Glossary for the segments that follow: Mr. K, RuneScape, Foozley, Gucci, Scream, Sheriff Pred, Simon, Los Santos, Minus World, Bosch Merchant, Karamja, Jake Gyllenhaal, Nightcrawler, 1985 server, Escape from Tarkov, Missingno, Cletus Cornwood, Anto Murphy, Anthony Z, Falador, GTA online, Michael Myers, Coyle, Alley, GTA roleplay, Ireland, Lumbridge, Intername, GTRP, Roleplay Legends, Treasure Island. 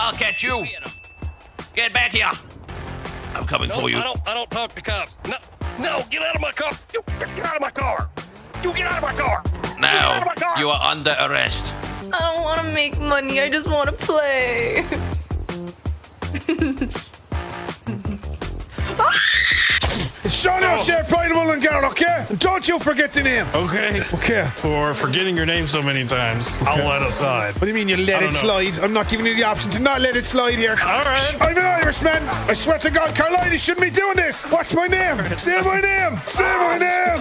I'll catch you. Get back here. I'm coming for you. I don't talk to cops. No, get out of my car. You get out of my car. You get out of my car. Now, you are under arrest. I don't want to make money. I just want to play. Shut up, Sheriff Pridable and Garrett, okay? And don't you forget the name. Okay. Okay. For forgetting your name so many times, okay. I'll let it slide. What do you mean you let it slide? I'm not giving you the option to not let it slide here. All right. I'm an Irishman. I swear to God, Carolina shouldn't be doing this. What's my name? Say my name. Say my name.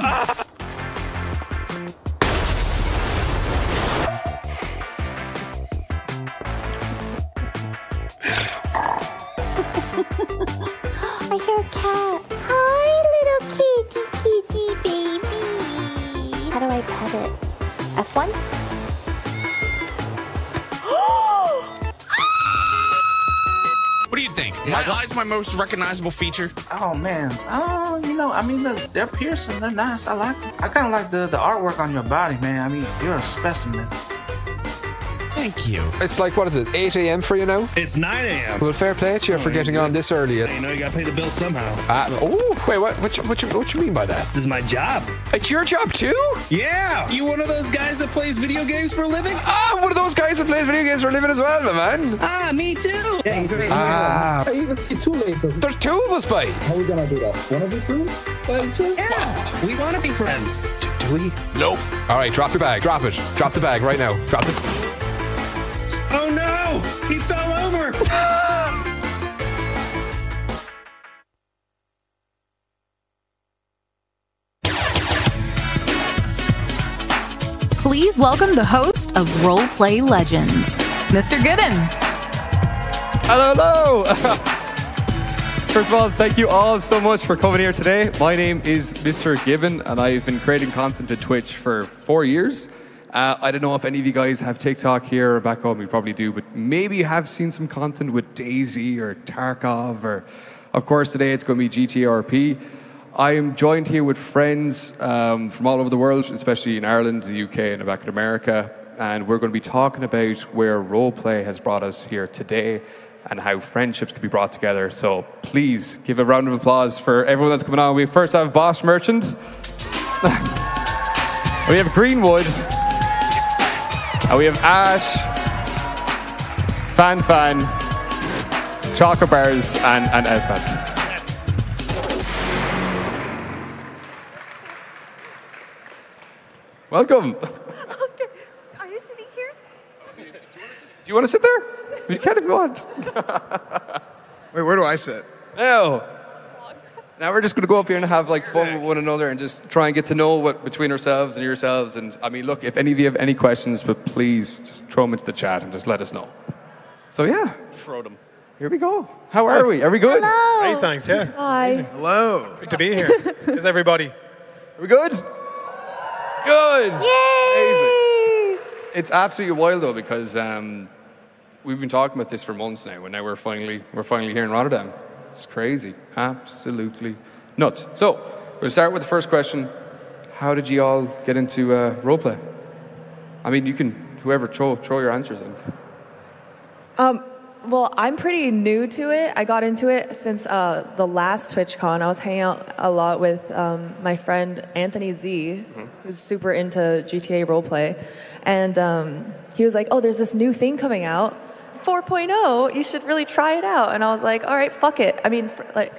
I hear a cat. Hi, little kitty baby. How do I pet it? F1? What do you think? Yeah. My eyes, my most recognizable feature. Oh man. Oh, you know, I mean, look, they're piercing. They're nice. I like them. I kind of like the artwork on your body, man. I mean, you're a specimen. Thank you. It's like, what is it, 8 a.m. for you now? It's 9 a.m. Well, fair play to you for getting on this early. You know, you gotta pay the bill somehow. Oh, wait, what you mean by that? This is my job. It's your job too? Yeah. You one of those guys that plays video games for a living? Ah, one of those guys that plays video games for a living as well, my man. Ah, me too. Yeah, great. Ah. I even see two later. There's two of us, bite. How are we gonna do that? One of you two? Yeah. We wanna be friends. Do we? Nope. All right, drop your bag. Drop it. Drop the bag right now. Drop it. Oh no! He fell over! Please welcome the host of Roleplay Legends, Mr. Gibbon. Hello, hello! First of all, thank you all so much for coming here today. My name is Mr. Gibbon, and I've been creating content to Twitch for 4 years. I don't know if any of you guys have TikTok here or back home, you probably do, but maybe you have seen some content with DayZ or Tarkov or, of course, today it's going to be GTRP. I am joined here with friends from all over the world, especially in Ireland, the UK, and the back of America, and we're going to be talking about where roleplay has brought us here today and how friendships can be brought together. So please give a round of applause for everyone that's coming on. We first have Bosch Merchant. We have Greenwood. And we have Ash, Fan, xChocoBars, and Esfans. Welcome. Okay. Are you sitting here? Do you want to sit there? You can if you want. Wait, where do I sit? No. Now we're just going to go up here and have like fun with one another and just try and get to know what between ourselves and yourselves. And I mean, look, if any of you have any questions, but please just throw them into the chat and just let us know. So yeah. Throw them. Here we go. How are we? Are we good? Hello. Hey, thanks. Yeah. Hi. Hello. Good to be here. How's everybody? Are we good? Good. Yay. Amazing. It's absolutely wild though because we've been talking about this for months now, and now we're finally here in Rotterdam. It's crazy. Absolutely nuts. So, we'll start with the first question. How did you all get into roleplay? I mean, you can, whoever, throw your answers in. Well, I'm pretty new to it. I got into it since the last TwitchCon. I was hanging out a lot with my friend Anthony Z, who's super into GTA roleplay. And he was like, oh, there's this new thing coming out. 4.0, you should really try it out. And I was like, all right, fuck it. I mean, like,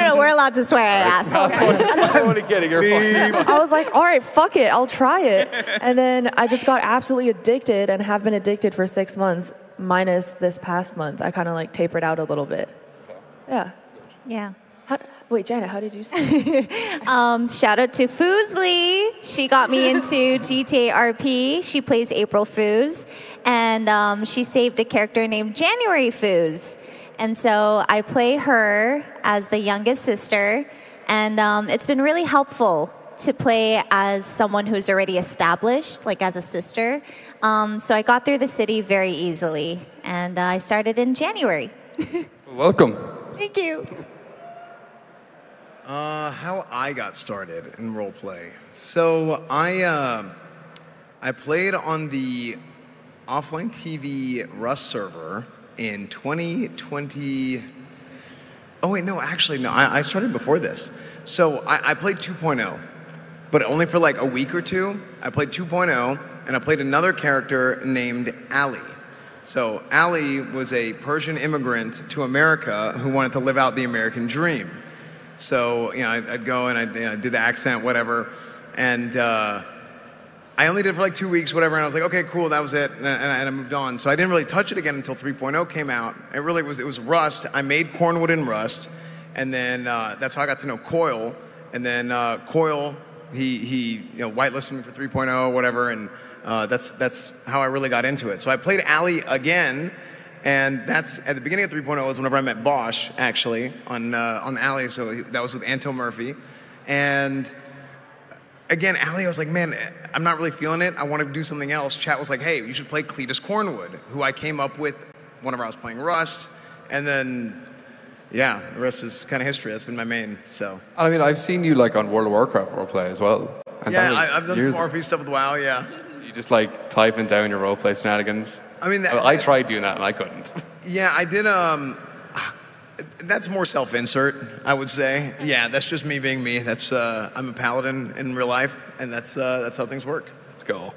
no, we're allowed to swear at ass. I was like, all right, fuck it, I'll try it. And then I just got absolutely addicted and have been addicted for 6 months, minus this past month. I kind of like tapered out a little bit. Yeah. Yeah. Wait, Janet, how did you say? Shout out to Foozley. She got me into GTA RP. She plays April Foos. And she saved a character named January Foos. And so I play her as the youngest sister. And it's been really helpful to play as someone who's already established, like as a sister. So I got through the city very easily. And I started in January. Welcome. Thank you. How I got started in roleplay. So I played on the offline TV Rust server in 2020. Oh wait, no, actually, no, I started before this. So I played 2.0, but only for like a week or two. I played 2.0, and I played another character named Alley. So Alley was a Persian immigrant to America who wanted to live out the American dream. So, you know, I'd go and I'd do the accent, whatever, and I only did it for like 2 weeks, whatever, and I was like, okay, cool, that was it, and I moved on. So I didn't really touch it again until 3.0 came out. It really was, it was Rust. I made Cornwood in Rust, and then that's how I got to know Coyle, and then Coyle, he you know, whitelisted me for 3.0, whatever, and that's how I really got into it. So I played Alley again, and that's at the beginning of 3.0 was whenever I met Bosch, actually, on Alley, so that was with Anto Murphy, and again, Alley, I was like, man, I'm not really feeling it. I want to do something else. Chat was like, hey, you should play Cletus Cornwood, who I came up with whenever I was playing Rust. And then, yeah, the rest is kind of history. That's been my main, so. I mean, I've seen you, like, on World of Warcraft roleplay as well. And yeah, I've done some RP stuff with WoW, yeah. So you just, like, typing down your roleplay shenanigans. I mean, I tried doing that, and I couldn't. Yeah, I did, that's more self-insert, I would say. Yeah, that's just me being me. That's I'm a paladin in real life, and that's how things work. Let's go.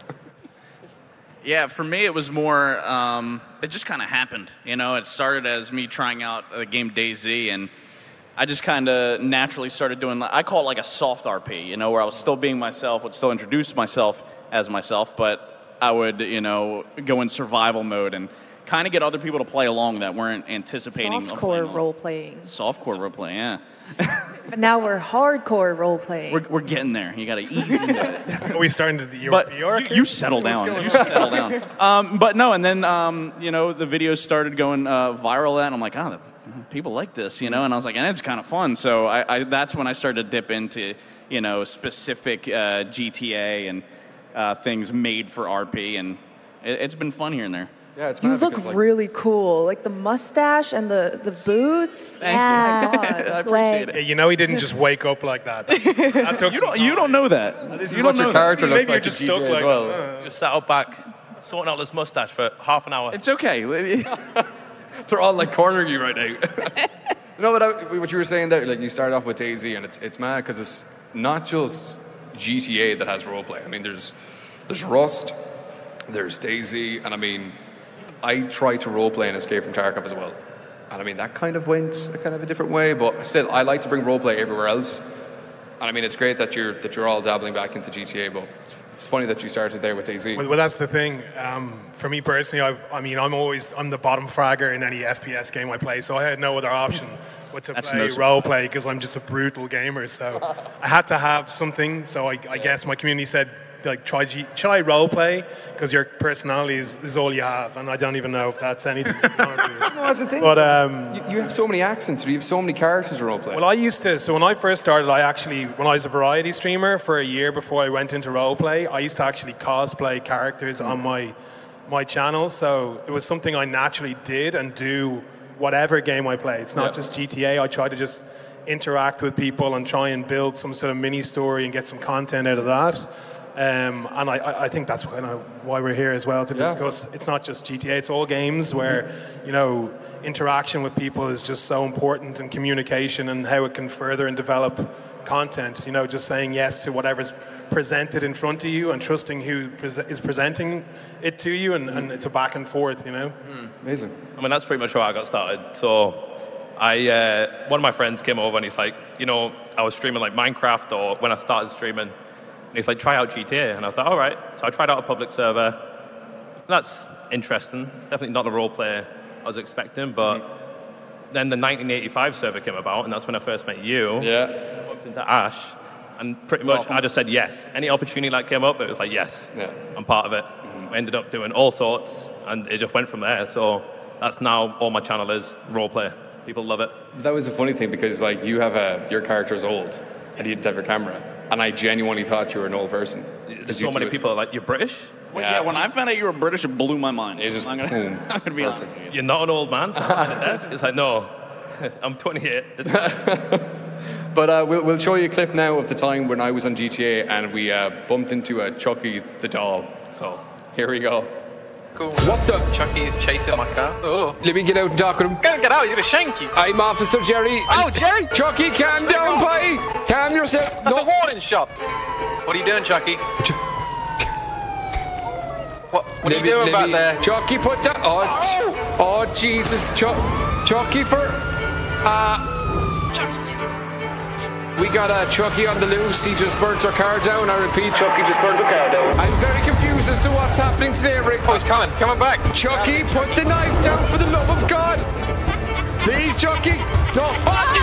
Yeah, for me it was more. It just kind of happened. You know, it started as me trying out the game DayZ, and I just kind of naturally started doing. I call it like a soft RP. You know, where I was still being myself, would still introduce myself as myself, but I would, you know, go in survival mode and kind of get other people to play along that weren't anticipating. Softcore role-playing. Softcore role-playing, yeah. But now we're hardcore role-playing. We're getting there. You got to ease into it. Are we starting to the York? You settle down. You settle down. But no, and then, you know, the videos started going viral, and I'm like, oh, people like this, you know? And I was like, and it's kind of fun. So that's when I started to dip into, you know, specific GTA and things made for RP, and it's been fun here and there. Yeah, it's you look like, really cool, like the mustache and the boots. Thank you. God, I appreciate it. Yeah, you know he didn't just wake up like that. That took you don't know that. This you is don't what know your character that. Looks maybe like. You're just stuck like, as well. Just sat up back, sorting out this mustache for half an hour. It's okay. They're all like cornering you right now. No, but what you were saying there, like you started off with DayZ, and it's mad because it's not just GTA that has roleplay. I mean, there's Rust, there's DayZ, and I mean. I tried to roleplay in Escape from Tarkov as well. And I mean, that kind of went a kind of a different way, but still, I like to bring roleplay everywhere else. And I mean, it's great that you're all dabbling back into GTA, but it's funny that you started there with DayZ. Well, that's the thing. For me personally, I'm the bottom fragger in any FPS game I play, so I had no other option but to play roleplay because I'm just a brutal gamer. So I had to have something, so I guess my community said, like, try roleplay because your personality is all you have, and I don't even know if that's anything. No, that's the thing. But you have so many accents, you have so many characters to roleplay. Well, I used to. So when I first started, when I was a variety streamer for a year before I went into roleplay, I used to actually cosplay characters on my channel. So it was something I naturally did and do whatever game I play. It's not just GTA. I try to just interact with people and try and build some sort of mini story and get some content out of that. And I think that's why we're here as well, to discuss. It's not just GTA, it's all games where, you know, interaction with people is just so important, and communication and how it can further and develop content. You know, just saying yes to whatever's presented in front of you and trusting who is presenting it to you, and it's a back and forth, you know. Amazing. I mean, that's pretty much how I got started. So one of my friends came over and he's like, you know, I was streaming like Minecraft, or when I started streaming, he's like, try out GTA. And I was like, all right. So I tried out a public server. That's interesting. It's definitely not the role play I was expecting. But then the 1985 server came about, and that's when I first met you. Yeah. I walked into Ash, and pretty much I just said yes. Any opportunity that came up, it was like, yes, I'm part of it. We ended up doing all sorts, and it just went from there. So that's now all my channel is role play. People love it. That was a funny thing because, like, you have your character's old, and you didn't have your camera. And I genuinely thought you were an old person. So many people are like, you're British? Well, yeah, when I found out you were British, it blew my mind. It was just, I'm going to be honest. You're not an old man, so I'm at the desk. It's like, no, I'm 28. But we'll show you a clip now of the time when I was on GTA and we bumped into Chucky the doll. So here we go. cool. What the? Chucky is chasing my car. Oh. Let me get out and talk to him. Gotta get out, you're gonna shank you. I'm Officer Jerry. Oh, Jerry! Chucky, calm down, buddy! Calm yourself. That's a warning shot. What are you doing, Chucky? What are you doing about there? Chucky, put that. Oh, oh Jesus. Chucky for... We got Chucky on the loose. He just burnt our car down. I repeat, Chucky just burnt our car down. I'm very confused as to what's happening today, Rick. Oh, he's coming back. Chucky, put the knife down for the love of God. Please, Chucky. No. Oh.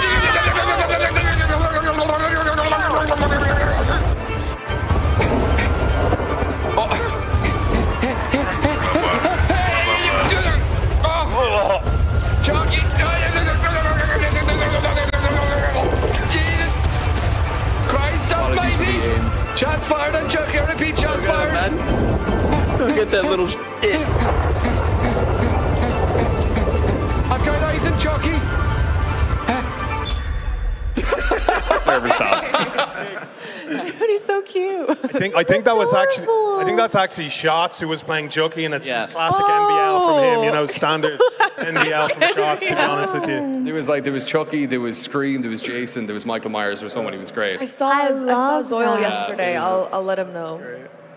Chucky. Shots fired on Chucky, I repeat, shots fired! Look at that little shit. I've got eyes on Chucky! Server stops. That is so cute. I think that was actually, I think that's actually Shots who was playing Chucky, and it's just classic NBL from him, you know, standard NBL from Shots, to be honest with you. There was Chucky, there was Scream, there was Jason, there was Michael Myers, there was someone who was great. I saw Zoyle yesterday. I'll let him know.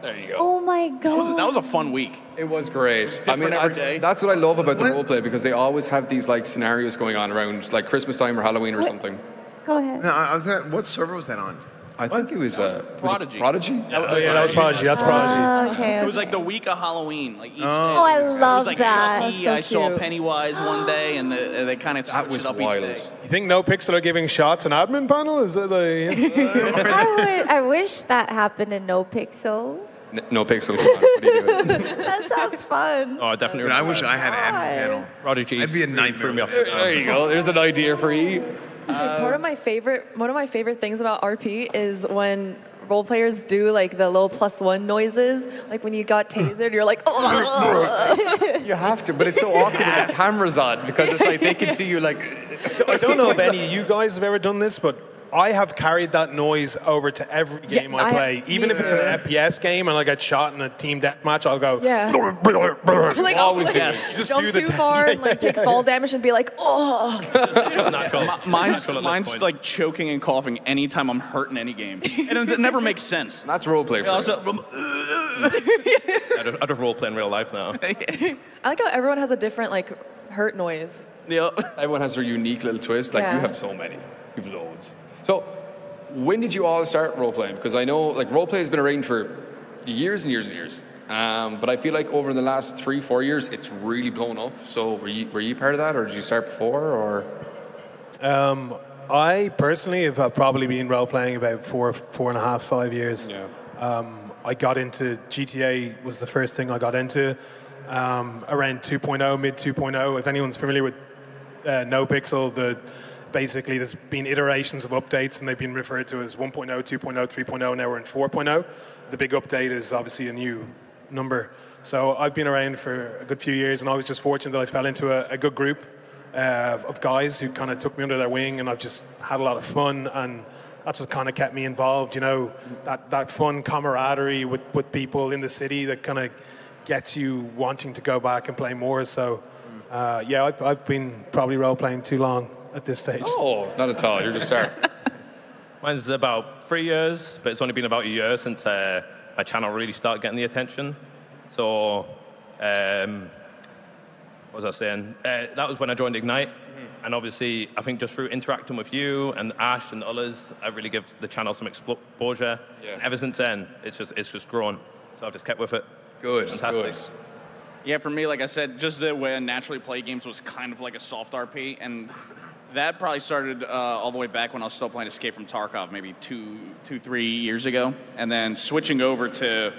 There you go. Oh my God. That was a fun week. It was great. I mean, that's what I love about the roleplay, because they always have these like scenarios going on around like Christmas time or Halloween or something. Go ahead. No, I was gonna, what server was that on? I think it was Prodigy. Prodigy? Yeah, that was Prodigy. That's Prodigy. Okay. It was like the week of Halloween. Like each day. I love it was like that. Chucky. So I saw Pennywise one day, and they kind of switched up wild. Each day. You think NoPixel are giving Shots an admin panel? Is that a? I wish that happened in NoPixel. NoPixel. That sounds fun. Oh, definitely. I wish I had an admin panel. Prodigy. That'd be a nightmare. There you go. There's an idea for you. Like one of my favorite things about RP is when role players do like the little +1 noises. Like when you got tasered, you're like, oh. You have to, but it's so awkward when the camera's on because it's like they can see you like. I don't know if any of you guys have ever done this, but I have carried that noise over to every game I play. Even if it's an FPS game and I get shot in a team deathmatch, I'll go. Yeah. Like, always do. Just jump too far and like take fall damage and be like, oh. Mine's like choking and coughing anytime I'm hurt in any game, and it never makes sense. That's roleplay. I'd have roleplay in real life now. I like how everyone has a different like hurt noise. Yeah. Everyone has their unique little twist. Like you have so many. You've loads. So, when did you all start roleplaying? Because I know, like, roleplay has been around for years and years and years. But I feel like over the last 3-4 years, it's really blown up. So, were you part of that, or did you start before, or? I personally have probably been roleplaying about 4.5, 5 years. Yeah. I got into GTA was the first thing I got into around 2.0, mid 2.0. If anyone's familiar with NoPixel, basically, there's been iterations of updates, and they've been referred to as 1.0, 2.0, 3.0, now we're in 4.0. The big update is obviously a new number. So I've been around for a good few years, and I was just fortunate that I fell into a good group of guys who kind of took me under their wing, and I've just had a lot of fun, and that's what kind of kept me involved, you know, that fun camaraderie with people in the city that kind of gets you wanting to go back and play more. So, yeah, I've been probably role-playing too long at this stage. Oh, not at all. You're just starting. Mine's about 3 years, but it's only been about a year since my channel really started getting the attention. So, what was I saying? That was when I joined Ignite. Mm-hmm. And obviously, I think just through interacting with you and Ash and others, I really give the channel some exposure. Yeah. And ever since then, it's just grown. So I've just kept with it. Good. Fantastic. Good. Yeah, for me, like I said, just the way I naturally play games was kind of like a soft RP. And that probably started all the way back when I was still playing Escape from Tarkov, maybe 2-3 years ago. And then switching over to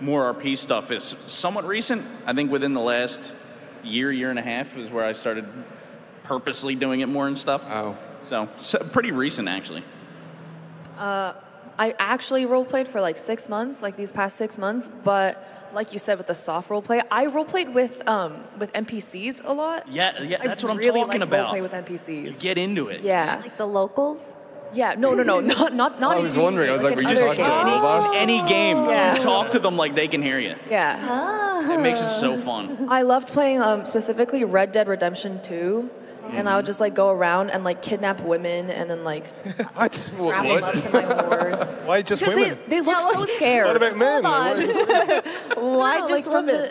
more RP stuff is somewhat recent. I think within the last year and a half is where I started purposely doing it more and stuff. Oh. So pretty recent, actually. I actually roleplayed for like 6 months, like these past 6 months, but like you said, with the soft roleplay, I roleplayed with NPCs a lot. Yeah, that's what I'm really talking about. I really like roleplay with NPCs. You get into it. Yeah. Like the locals? Yeah, no, not. I was wondering. I was like, were you just talking to a boss? Any game, yeah. You talk to them like they can hear you. Yeah, it makes it so fun. I loved playing specifically Red Dead Redemption 2, and I would just like go around and like kidnap women and then like strap them up to my horse. Why just women? They look so scared. What about men? Why just women?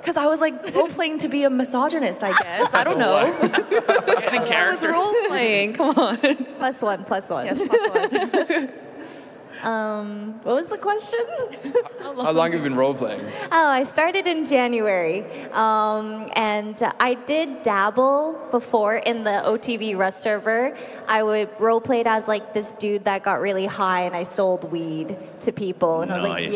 Because I was like role-playing to be a misogynist, I guess. I don't know. I was role-playing, come on. Plus one. Yes, plus one. What was the question? How long have you been role-playing? Oh, I started in January. And I did dabble before in the OTV Rust server. I would role-played as like this dude that got really high and I sold weed to people, and I was like,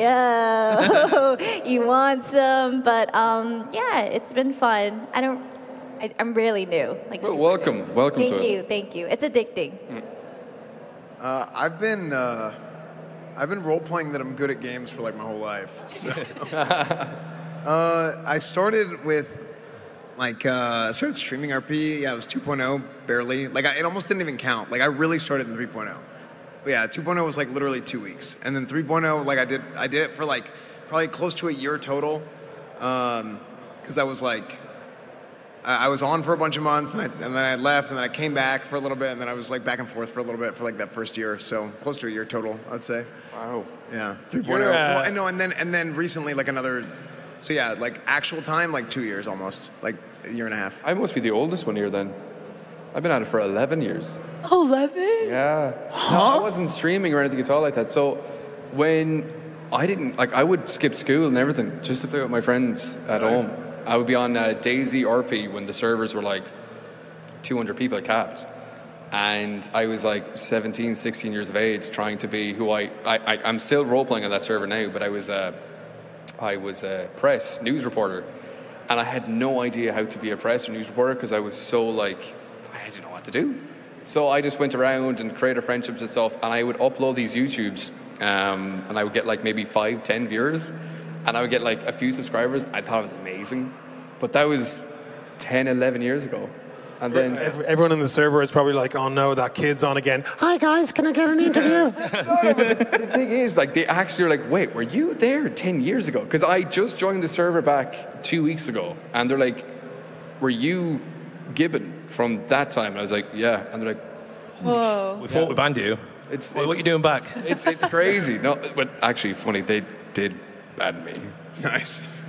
yo, you want some? But yeah, it's been fun. I'm really new. Like, well, welcome to it. Thank you. It's addicting. I've been role playing that I'm good at games for like my whole life. So. I started with like I started streaming RP. Yeah, it was 2.0 barely. Like it almost didn't even count. Like I really started in 3.0. But yeah, 2.0 was like literally 2 weeks, and then 3.0 like I did it for like probably close to a year total, because I was like I was on for a bunch of months, and then I left, and then I came back for a little bit, and then I was like back and forth for a little bit for like that first year, so close to a year total, I'd say. Wow. Yeah. 3.0. Well, and no, and then recently like another, so yeah, like actual time like 2 years almost, like a year and a half. I must be the oldest one here then. I've been at it for 11 years. 11? Yeah. Huh? No, I wasn't streaming or anything at all like that. So when I didn't, like, I would skip school and everything just to play with my friends at home. I would be on DayZ RP when the servers were like 200 people capped. And I was like 17, 16 years of age trying to be who I'm still role playing on that server now, but I was a press news reporter. And I had no idea how to be a press or news reporter because I was so like, I didn't know what to do. So I just went around and created friendships and stuff, and I would upload these YouTubes, and I would get like maybe 5, 10 viewers, and I would get like a few subscribers. I thought it was amazing. But that was 10, 11 years ago. And then everyone in the server is probably like, oh no, that kid's on again. Hi guys, can I get an interview? No, but the thing is, like, they actually are like, wait, were you there 10 years ago? Because I just joined the server back 2 weeks ago, and they're like, were you Gibbon from that time? And I was like, yeah. And they're like, whoa. We thought we banned you. What are you doing back? It's crazy. No, but actually, funny, they did ban me. Nice.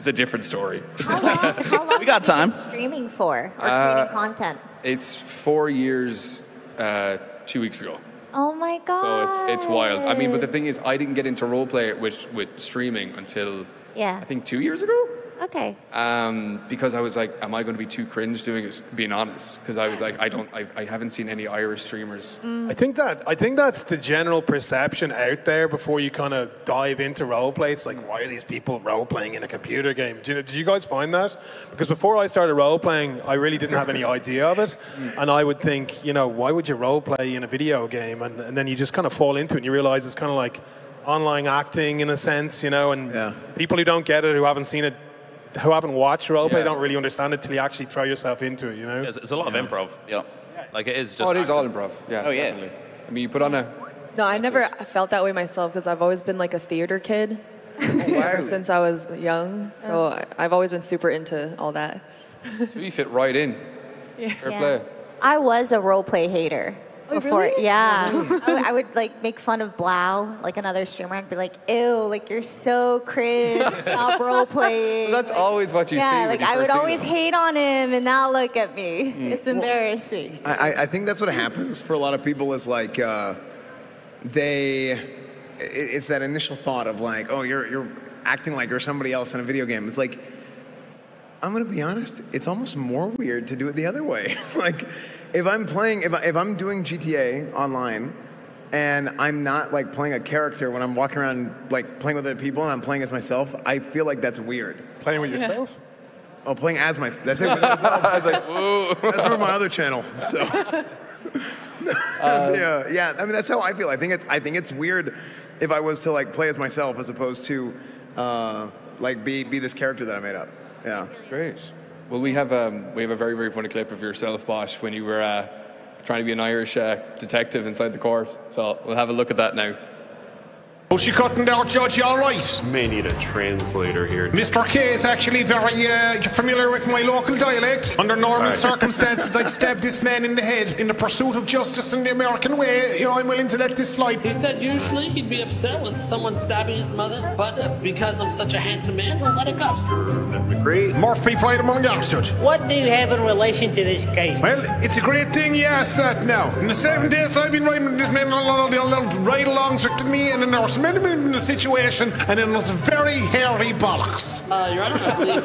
It's a different story. How long we got time. Streaming for or creating content? It's 4 years, 2 weeks ago. Oh my god. So it's wild. I mean, but the thing is, I didn't get into roleplay with streaming until I think 2 years ago. Okay. Because I was like, am I going to be too cringe doing it? Being honest, because I was like, I haven't seen any Irish streamers. I think that's the general perception out there before you kind of dive into roleplay. It's like, why are these people roleplaying in a computer game? Did you guys find that? Because before I started roleplaying, I really didn't have any idea of it, and I would think, you know, why would you roleplay in a video game? And then you just kind of fall into it, and you realize it's kind of like online acting in a sense, you know, and people who don't get it, who haven't seen it, who haven't watched roleplay don't really understand it till you actually throw yourself into it, you know? It's a lot of improv. Yeah. Like, it is just it is all improv. Yeah, definitely. I mean, you put on a... No, I never felt that way myself because I've always been, like, a theater kid ever since I was young. So I've always been super into all that. So you fit right in. Yeah. Fair play. I was a roleplay hater. Before, really? Yeah. I would like make fun of Blau, like another streamer, and be like, ew, like you're so cringe, stop role playing. Well, that's like, always what you see. Yeah, like I would always hate on him, and now look at me. It's embarrassing. I think that's what happens for a lot of people is like, it's that initial thought of like, oh, you're acting like you're somebody else in a video game. It's like, I'm gonna be honest, it's almost more weird to do it the other way. Like, if I'm playing, if I'm doing GTA online, and I'm not like playing a character when I'm walking around like playing with other people and I'm playing as myself, I feel like that's weird. Playing with yourself? Oh, playing as myself. That's it. With myself. I was like, whoa. That's from my other channel. So, yeah. I mean, that's how I feel. I think it's weird if I was to like play as myself as opposed to like be this character that I made up. Yeah. Great. Well, we have a very, very funny clip of yourself, Bosch, when you were trying to be an Irish detective inside the course. So we'll have a look at that now. Oh, she couldn't out, Judge, you all right? May need a translator here. Mr. K is actually very familiar with my local dialect. Under normal circumstances, I'd stab this man in the head. In the pursuit of justice in the American way, you know, I'm willing to let this slide. He said usually he'd be upset with someone stabbing his mother, but because I'm such a handsome man, he'll let it go. Mr. McCree. Murphy played among the others, Judge. What do you have in relation to this case? Well, it's a great thing you asked that now. In the 7 days I've been riding with this man, they'll ride along to me and the nurse. Minimum in the situation, and it was very hairy bollocks. Your Honor, I believe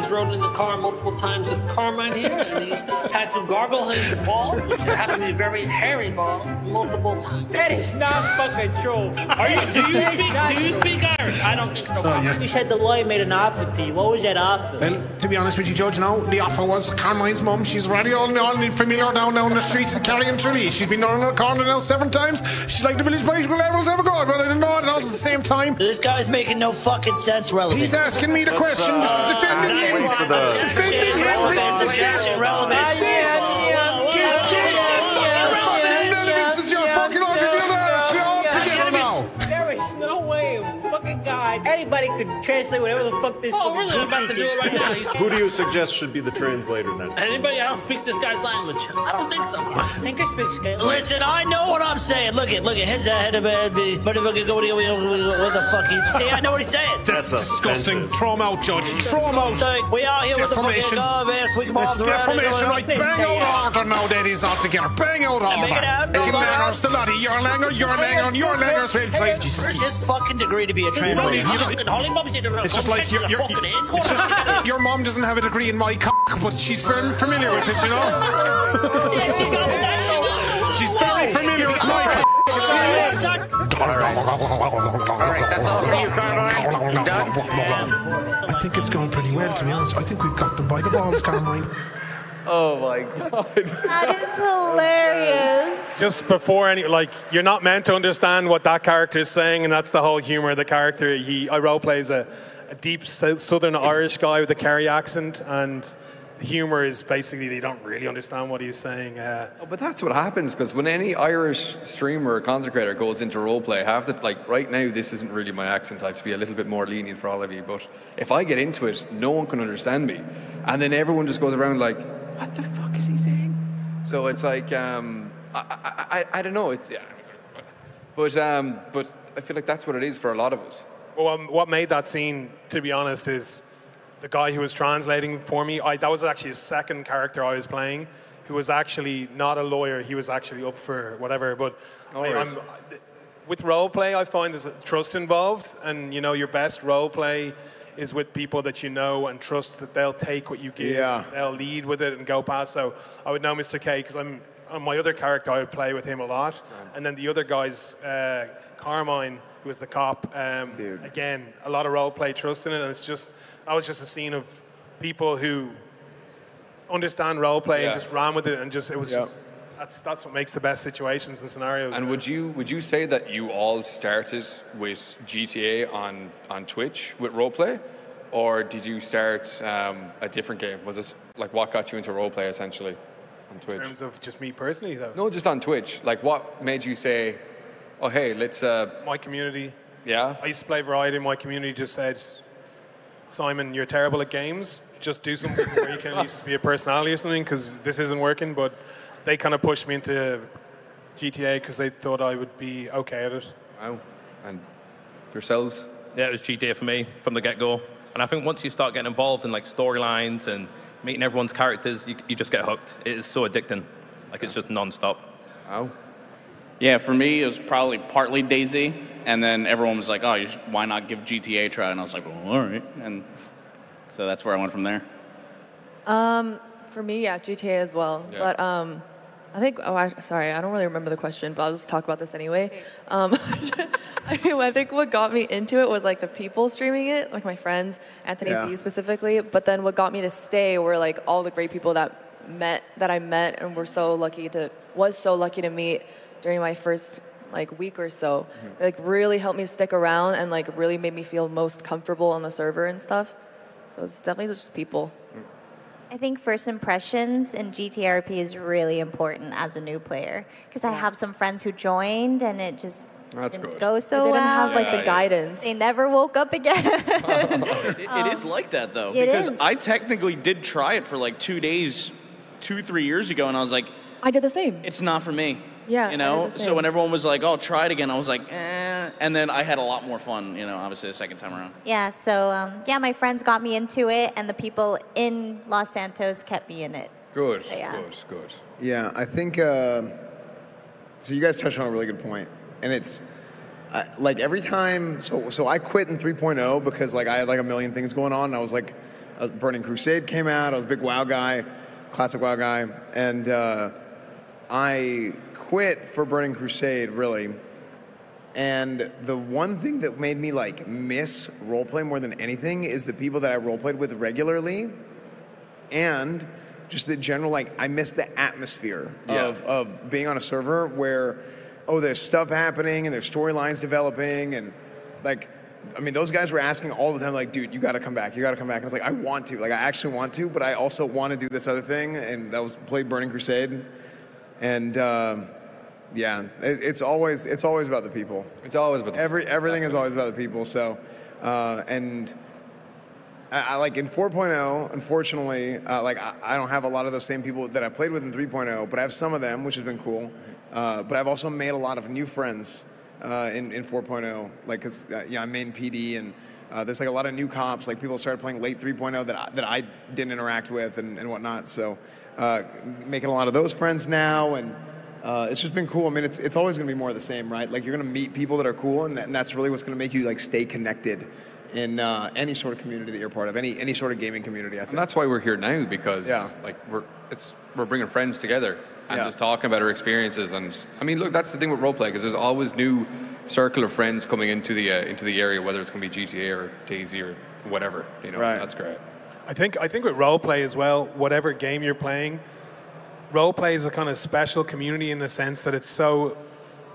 he's rode in the car multiple times with Carmine here, and he's had to gargle his balls, which happen to be very hairy balls, multiple times. That is not fucking true. Are you? Do you speak Irish? I don't think so. Yeah. You said the lawyer made an offer to you. What was that offer? Well, to be honest with you, Judge, no, the offer was Carmine's mum. She's already all familiar down the streets and carrying truly. She's been down in the corner now 7 times. She's like the village bicycle levels ever got, but and all at the same time. This guy's making no fucking sense, relevant. He's asking me the question. This is defending him. Defending him. It's irrelevant. This is your fucking all together now. There is no way, fucking God, anybody could translate whatever the fuck this. Oh, really? I'm about to do it right now. Who do you suggest should be the translator then? Anybody else speak this guy's language? I don't think so. English speaks Gaelic. Listen, I know what I'm saying. Look at his head of the motherfucker going. What the fuck? See, I know what he's saying. That's disgusting. Throw him out, Judge. Throw him out. We out here with the fucking garbage. We come on the defamation, right? Bang out order now, daddies, all together. Bang out order. It matters the lot of your language, your language, your language. Where's his fucking degree to be a translator? It's just like your mom doesn't have a degree in my cock, but she's familiar with it, you know? She's very familiar with my cock. I think it's going pretty well, to be honest. I think we've got them by the balls, Carmine. Oh my God. That is hilarious. Just before any, like, you're not meant to understand what that character is saying, and that's the whole humor of the character. I roleplay a deep southern Irish guy with a Kerry accent, and humor is basically they don't really understand what he's saying. But that's what happens, because when any Irish streamer or content creator goes into roleplay, half the, like right now, this isn't really my accent. I have to be a little bit more lenient for all of you, but if I get into it, no one can understand me. And then everyone just goes around like, what the fuck is he saying? So it's like, I don't know. It's, yeah. But I feel like that's what it is for a lot of us. Well, what made that scene, to be honest, is the guy who was translating for me. That was actually his second character I was playing, who was actually not a lawyer. He was actually up for whatever. But with role play, I find there's trust involved, and you know your best role play is with people that you know and trust that they'll take what you give. Yeah. They'll lead with it and go past. So I would know Mr. K because I'm on my other character. I would play with him a lot. Right. And then the other guys, Carmine, who was the cop, again, a lot of role play trust in it. And it's just, that was just a scene of people who understand role play and just ran with it. And just, it was just, that's what makes the best situations and scenarios. And would you say that you all started with GTA on Twitch with roleplay, or did you start a different game? Was this like what got you into roleplay essentially on Twitch? In terms of just me personally, though. No, just on Twitch. Like, what made you say, "Oh, hey, let's"? My community. Yeah. I used to play variety. My community just said, Simon, you're terrible at games. Just do something where you can at least be a personality or something, because this isn't working. But they kind of pushed me into GTA because they thought I would be okay at it. Wow. And yourselves? Yeah, it was GTA for me from the get-go. And I think once you start getting involved in like storylines and meeting everyone's characters, you just get hooked. It is so addicting. Like, it's just non-stop. Wow. Yeah, for me, it was probably partly DayZ. And then everyone was like, oh, why not give GTA a try? And I was like, well, all right. And so that's where I went from there. For me, yeah, GTA as well. Yeah. But I think, sorry, I don't really remember the question, but I'll just talk about this anyway. I think what got me into it was like the people streaming it, like my friends, Anthony Z specifically. But then what got me to stay were like all the great people that I met and was so lucky to meet during my first like week or so. They, like, really helped me stick around and like really made me feel most comfortable on the server and stuff. So it's definitely just people. I think first impressions in GTRP is really important as a new player, because I have some friends who joined and it just didn't go so well. They didn't have like the guidance. They never woke up again. It is like that though, because I technically did try it for like 2 days, 2-3 years ago, and I was like, I did the same. It's not for me. Yeah, you know, so when everyone was like, oh, try it again, I was like, eh. And then I had a lot more fun, you know, obviously the second time around. Yeah, so, yeah, my friends got me into it, and the people in Los Santos kept me in it. Good, so, yeah. good. Yeah, I think, so you guys touched on a really good point. And it's, like, every time, so I quit in 3.0 because, like, I had, like, a million things going on. And I was, like, Burning Crusade came out. I was a big WoW guy, classic WoW guy. And I quit for Burning Crusade, really, and the one thing that made me like miss roleplay more than anything is the people that I roleplayed with regularly, and just the general, like, I miss the atmosphere of being on a server where, oh, there's stuff happening and there's storylines developing, and like, I mean, those guys were asking all the time, like, dude, you gotta come back, you gotta come back, and it's like, I want to, like, I actually want to, but I also want to do this other thing, and that was play Burning Crusade, and yeah, it's always about the people. It's always about the people. Everything is always about the people. So, and I like in 4.0, unfortunately, like I don't have a lot of those same people that I played with in 3.0, but I have some of them, which has been cool. But I've also made a lot of new friends in 4.0, like because yeah, I'm in PD, and there's like a lot of new cops, like people started playing late 3.0 that I didn't interact with and whatnot. So, making a lot of those friends now and. It's just been cool. I mean, it's always going to be more of the same, right? Like, you're going to meet people that are cool, and that's really what's going to make you, like, stay connected in any sort of community that you're part of, any sort of gaming community, I think. And that's why we're here now, because, like, we're bringing friends together and just talking about our experiences. And, I mean, look, that's the thing with roleplay, because there's always new circle of friends coming into the area, whether it's going to be GTA or DayZ or whatever, you know, that's great. I think with roleplay as well, whatever game you're playing, roleplay is a kind of special community in the sense that it's so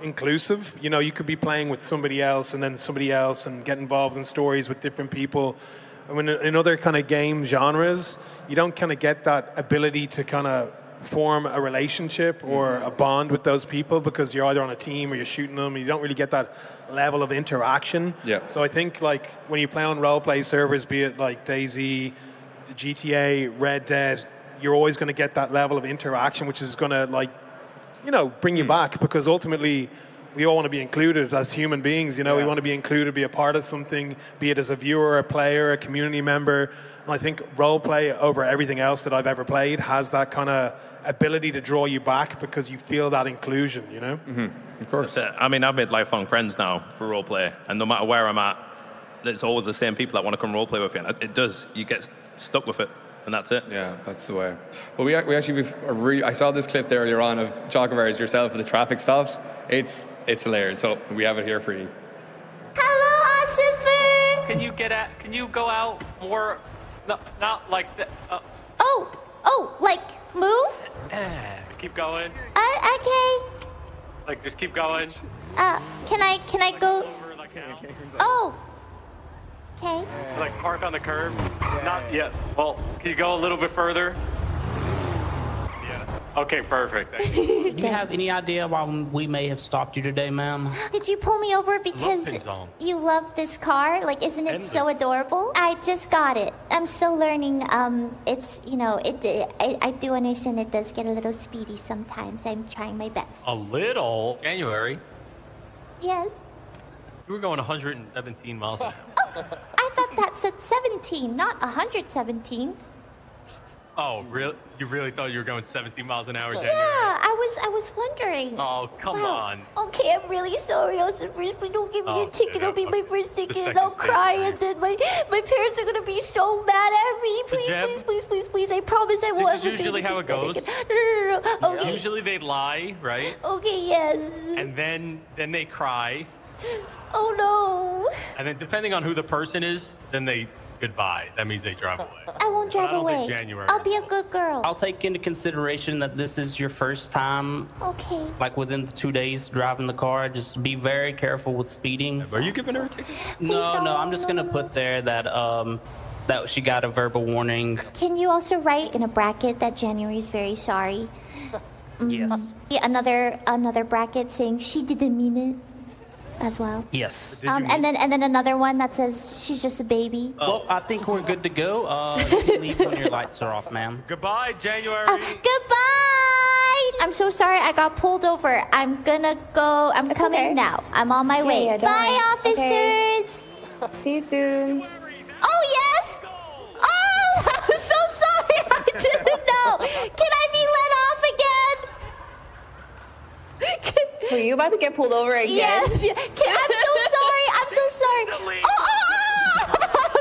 inclusive. You know, you could be playing with somebody else and then somebody else and get involved in stories with different people. I mean, in other kind of game genres, you don't kind of get that ability to kind of form a relationship or a bond with those people because you're either on a team or you're shooting them, and you don't really get that level of interaction. Yeah. So I think, like, when you play on roleplay servers, be it like DayZ, GTA, Red Dead, you're always going to get that level of interaction, which is going to, like, you know, bring you back, because ultimately we all want to be included as human beings, you know, we want to be included, be a part of something, be it as a viewer, a player, a community member. And I think roleplay over everything else that I've ever played has that kind of ability to draw you back because you feel that inclusion, you know? Of course. I mean, I've made lifelong friends now for roleplay, and no matter where I'm at, it's always the same people that want to come roleplay with you, and it does. You get stuck with it. And that's it. Yeah, that's the way. Well, we actually, I saw this clip there earlier on of xChocoBars yourself at the traffic stop. It's hilarious. So we have it here for you. Hello, Ossifer. Can you go out more? No, not like that. Oh, like move? Keep going. Okay. Like just keep going. Can I go? Over, like, now? Oh. Okay. Like park on the curb. Yeah. Not yet. Well, can you go a little bit further? Yeah. Okay, perfect. Do you have any idea why we may have stopped you today, ma'am? Did you pull me over because you love this car? Like, isn't it so adorable? I just got it. I'm still learning. It's, you know, I do understand it does get a little speedy sometimes. I'm trying my best. A little? January? Yes. You were going 117 miles an hour. Oh, I thought that said 17, not 117. Oh, really? You really thought you were going 17 miles an hour? Yeah, I was wondering. Oh, come on. Okay, I'm really sorry, Ossifer, but don't give me a ticket. It'll be my first ticket, and I'll cry, and then my parents are gonna be so mad at me. Please, please. I promise I won't. This is usually how it goes. No. Okay. Usually they lie, right? Okay, yes. And then they cry. Oh no! And then, depending on who the person is, then they goodbye. That means they drive away. I won't drive away. January. I'll be a good girl. I'll take into consideration that this is your first time. Okay. Like within the 2 days driving the car, just be very careful with speeding. Are you giving her a ticket? No, I'm just gonna put there that that she got a verbal warning. Can you also write in a bracket that January's very sorry? Yes. Yeah, another bracket saying she didn't mean it as well. Yes. And then another one that says she's just a baby. Well, I think we're good to go. Leave when your lights are off, ma'am. Goodbye, January. Goodbye. I'm so sorry I got pulled over. I'm gonna go. I'm coming now. I'm on my way. Yeah, bye, officers. Okay. See you soon. Oh yes. Oh, I'm so sorry. I didn't know. Can I be let off again? Were you about to get pulled over again? Yes. Yeah. I'm so sorry. I'm so sorry. I'm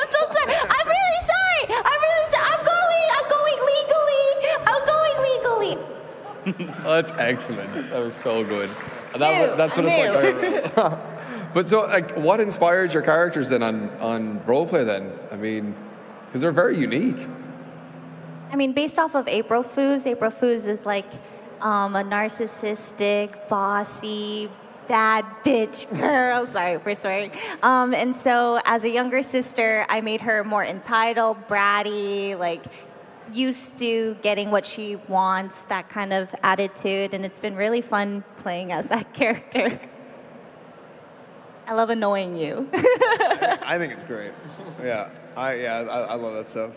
so sorry. I'm really sorry. I'm really sorry. I'm going legally. I'm going legally. Oh, that's excellent. That was so good. That's what it's like. But so, like, what inspired your characters then on roleplay then? I mean, because they're very unique. I mean, based off of April Fools is like a narcissistic, bossy, bad bitch girl. Sorry for swearing. And so, as a younger sister, I made her more entitled, bratty, like used to getting what she wants, that kind of attitude. And it's been really fun playing as that character. I love annoying you. I think it's great. Yeah, I love that stuff.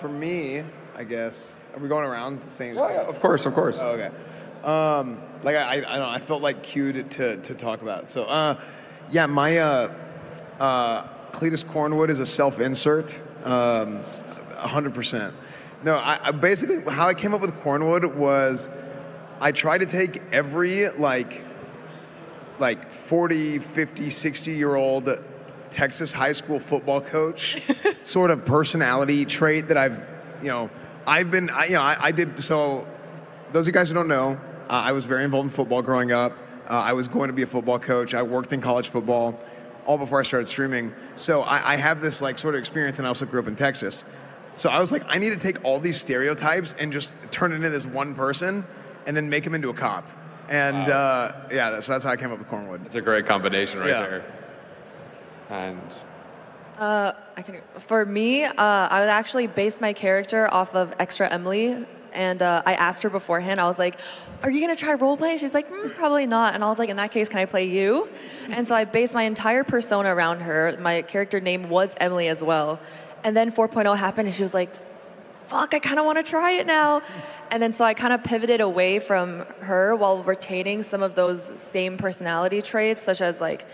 For me, I guess, are we going around saying this? Well, of course. Oh, okay. Like I don't know, I felt like cued to talk about it. So yeah, my Cletus Cornwood is a self-insert, 100%. No, I basically how I came up with Cornwood was I tried to take every like 40, 50, 60-year-old Texas high school football coach sort of personality trait that I did, so those of you guys who don't know, I was very involved in football growing up. I was going to be a football coach. I worked in college football all before I started streaming. So I have this like sort of experience, and I also grew up in Texas. So I was like, I need to take all these stereotypes and just turn it into this one person and then make him into a cop. And yeah, that's how I came up with Cornwood. That's a great combination right there. And for me, I would actually base my character off of Extra Emily. And I asked her beforehand, I was like, are you going to try roleplay? She's like, probably not. And I was like, in that case, can I play you? And so I based my entire persona around her. My character name was Emily as well. And then 4.0 happened, and she was like, fuck, I kind of want to try it now. And then so I kind of pivoted away from her while retaining some of those same personality traits, such as like,